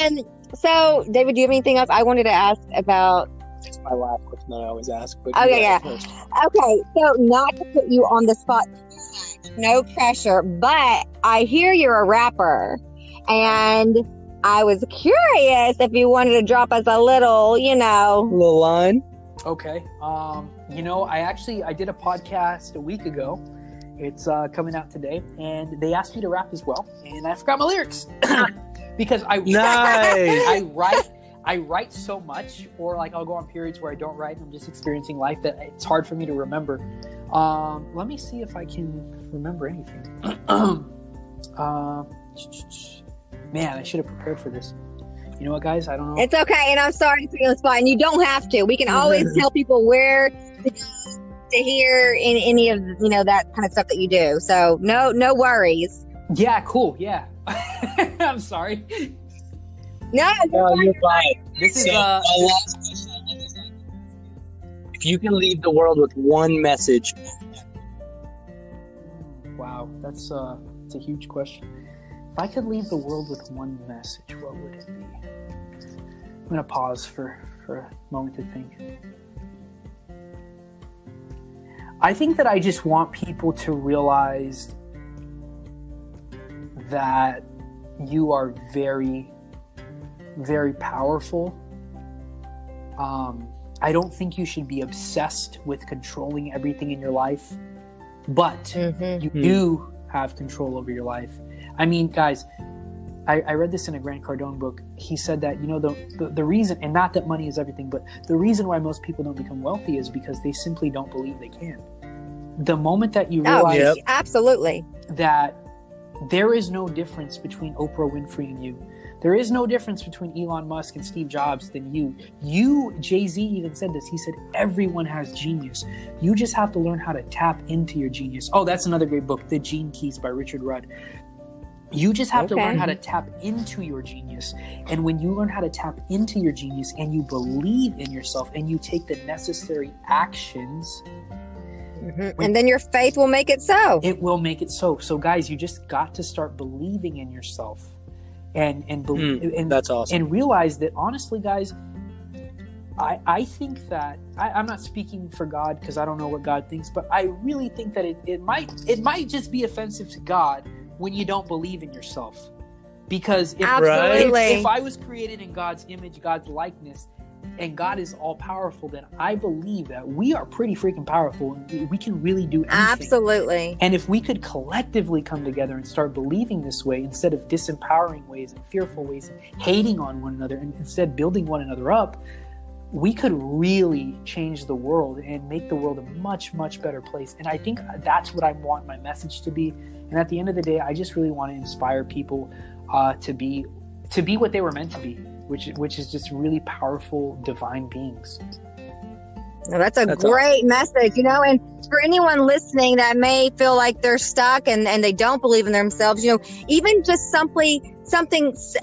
And so, David, do you have anything else I wanted to ask about? It's my last question that I always ask. But first. Okay, so not to put you on the spot, no pressure, but I hear you're a rapper. And I was curious if you wanted to drop us a little, a little line. Okay. I did a podcast a week ago. It's coming out today, and they asked me to rap as well, and I forgot my lyrics because I write so much, or like I'll go on periods where I don't write and I'm just experiencing life that it's hard for me to remember. Let me see if I can remember anything. Man, I should have prepared for this. You know what, guys? I don't know. It's okay, and I'm sorry to put you on the spot, and you don't have to. We can always tell people where to hear in any of that kind of stuff that you do, so no worries. Yeah, cool. Yeah. I'm sorry. No, you're fine. This is if you can leave the world with one message. Wow, that's a huge question. If I could leave the world with one message, what would it be? I'm gonna pause for a moment to think. I think that I just want people to realize that you are very, very powerful. I don't think you should be obsessed with controlling everything in your life, but you do have control over your life. I mean, guys, I read this in a Grant Cardone book. He said that, the reason, and not that money is everything, but the reason why most people don't become wealthy is because they simply don't believe they can. The moment that you realize absolutely that there is no difference between Oprah Winfrey and you, there is no difference between Elon Musk and Steve Jobs than you. Jay-Z even said this. He said, everyone has genius. You just have to learn how to tap into your genius. Oh, that's another great book, The Gene Keys by Richard Rudd. You just have to learn how to tap into your genius. And when you learn how to tap into your genius and you believe in yourself and you take the necessary actions. And then your faith will make it so. It will make it so. So guys, you just got to start believing in yourself and believe, and that's awesome. And realize that, honestly, guys, I think that I'm not speaking for God because I don't know what God thinks, but I really think that it might just be offensive to God when you don't believe in yourself. Because if I was created in God's image, God's likeness, and God is all powerful, then I believe that we are pretty freaking powerful and we can really do anything. Absolutely. And if we could collectively come together and start believing this way instead of disempowering ways and fearful ways and hating on one another, and instead building one another up, we could really change the world and make the world a much, much better place. And I think that's what I want my message to be. And at the end of the day, I just really want to inspire people to be what they were meant to be, which is just really powerful, divine beings. Well, that's great message, and for anyone listening that may feel like they're stuck and they don't believe in themselves, even just something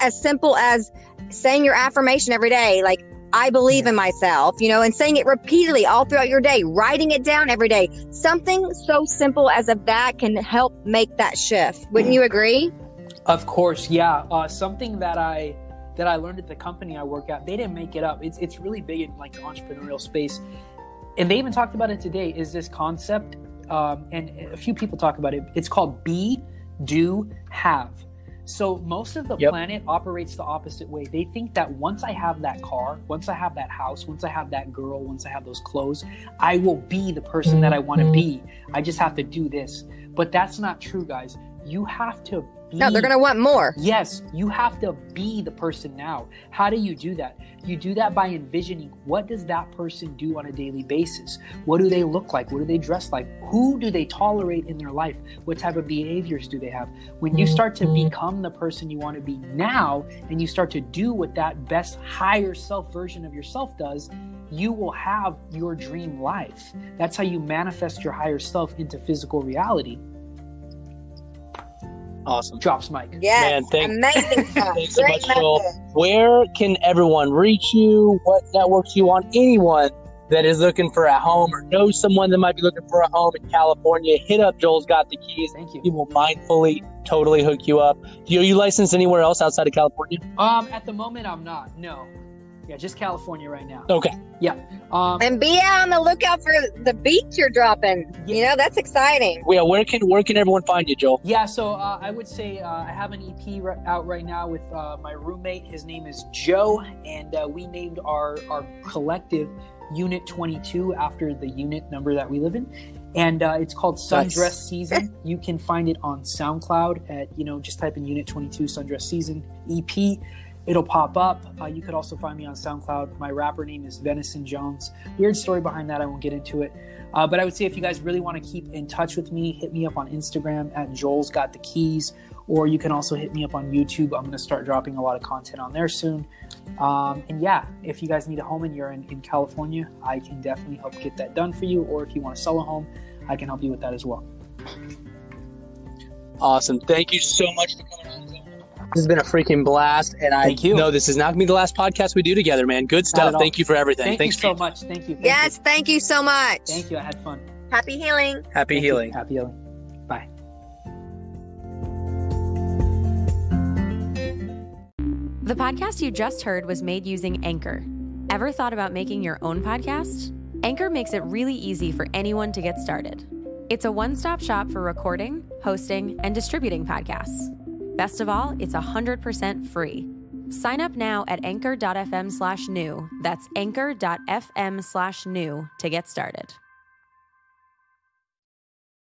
as simple as saying your affirmation every day, like, I believe in myself, you know, and saying it repeatedly all throughout your day, writing it down every day. Something so simple as of that can help make that shift. Wouldn't you agree? Of course. Yeah. Something that I learned at the company I work at, they didn't make it up. It's really big in like the entrepreneurial space. And they even talked about it today, is this concept. And a few people talk about it. It's called be, do, have. So most of the planet operates the opposite way. They think that once I have that car, once I have that house, once I have that girl, once I have those clothes, I will be the person that I want to be. I just have to do this. But that's not true, guys. You have to be. No, they're going to want more. Yes, you have to be the person now. How do you do that? You do that by envisioning, what does that person do on a daily basis? What do they look like? What do they dress like? Who do they tolerate in their life? What type of behaviors do they have? When you start to become the person you want to be now, and you start to do what that best higher self version of yourself does, you will have your dream life. That's how you manifest your higher self into physical reality. Awesome. Drops mic. Yes. Man, amazing. Thanks so much, Joel. Where can everyone reach you? What networks you want? Anyone that is looking for a home or knows someone that might be looking for a home in California, hit up Joel's Got the Keys. Thank you. He will mindfully, totally hook you up. Are you licensed anywhere else outside of California? At the moment, I'm not. No. Yeah, just California right now. Okay. Yeah. And be on the lookout for the beats you're dropping. Yeah. You know, that's exciting. Yeah, where can everyone find you, Joel? Yeah, so I would say I have an EP out right now with my roommate. His name is Joe, and we named our collective Unit 22 after the unit number that we live in. And it's called Sundress Season. You can find it on SoundCloud at, you know, just type in Unit 22 Sundress Season EP. It'll pop up. You could also find me on SoundCloud. My rapper name is Venison Jones. Weird story behind that. I won't get into it. But I would say if you guys really want to keep in touch with me, hit me up on Instagram at Joel's Got the Keys. Or you can also hit me up on YouTube. I'm going to start dropping a lot of content on there soon. And yeah, if you guys need a home and you're in California, I can definitely help get that done for you. Or if you want to sell a home, I can help you with that as well. Awesome. Thank you so much for coming on. This has been a freaking blast, and I know this is not going to be the last podcast we do together, man. Good stuff. Thank you for everything. Thanks so much. Thank you. Thank you so much. Thank you. I had fun. Happy healing. Happy healing. Bye. The podcast you just heard was made using Anchor. Ever thought about making your own podcast? Anchor makes it really easy for anyone to get started. It's a one-stop shop for recording, hosting, and distributing podcasts. Best of all, it's 100% free. Sign up now at anchor.fm/new. That's anchor.fm/new to get started.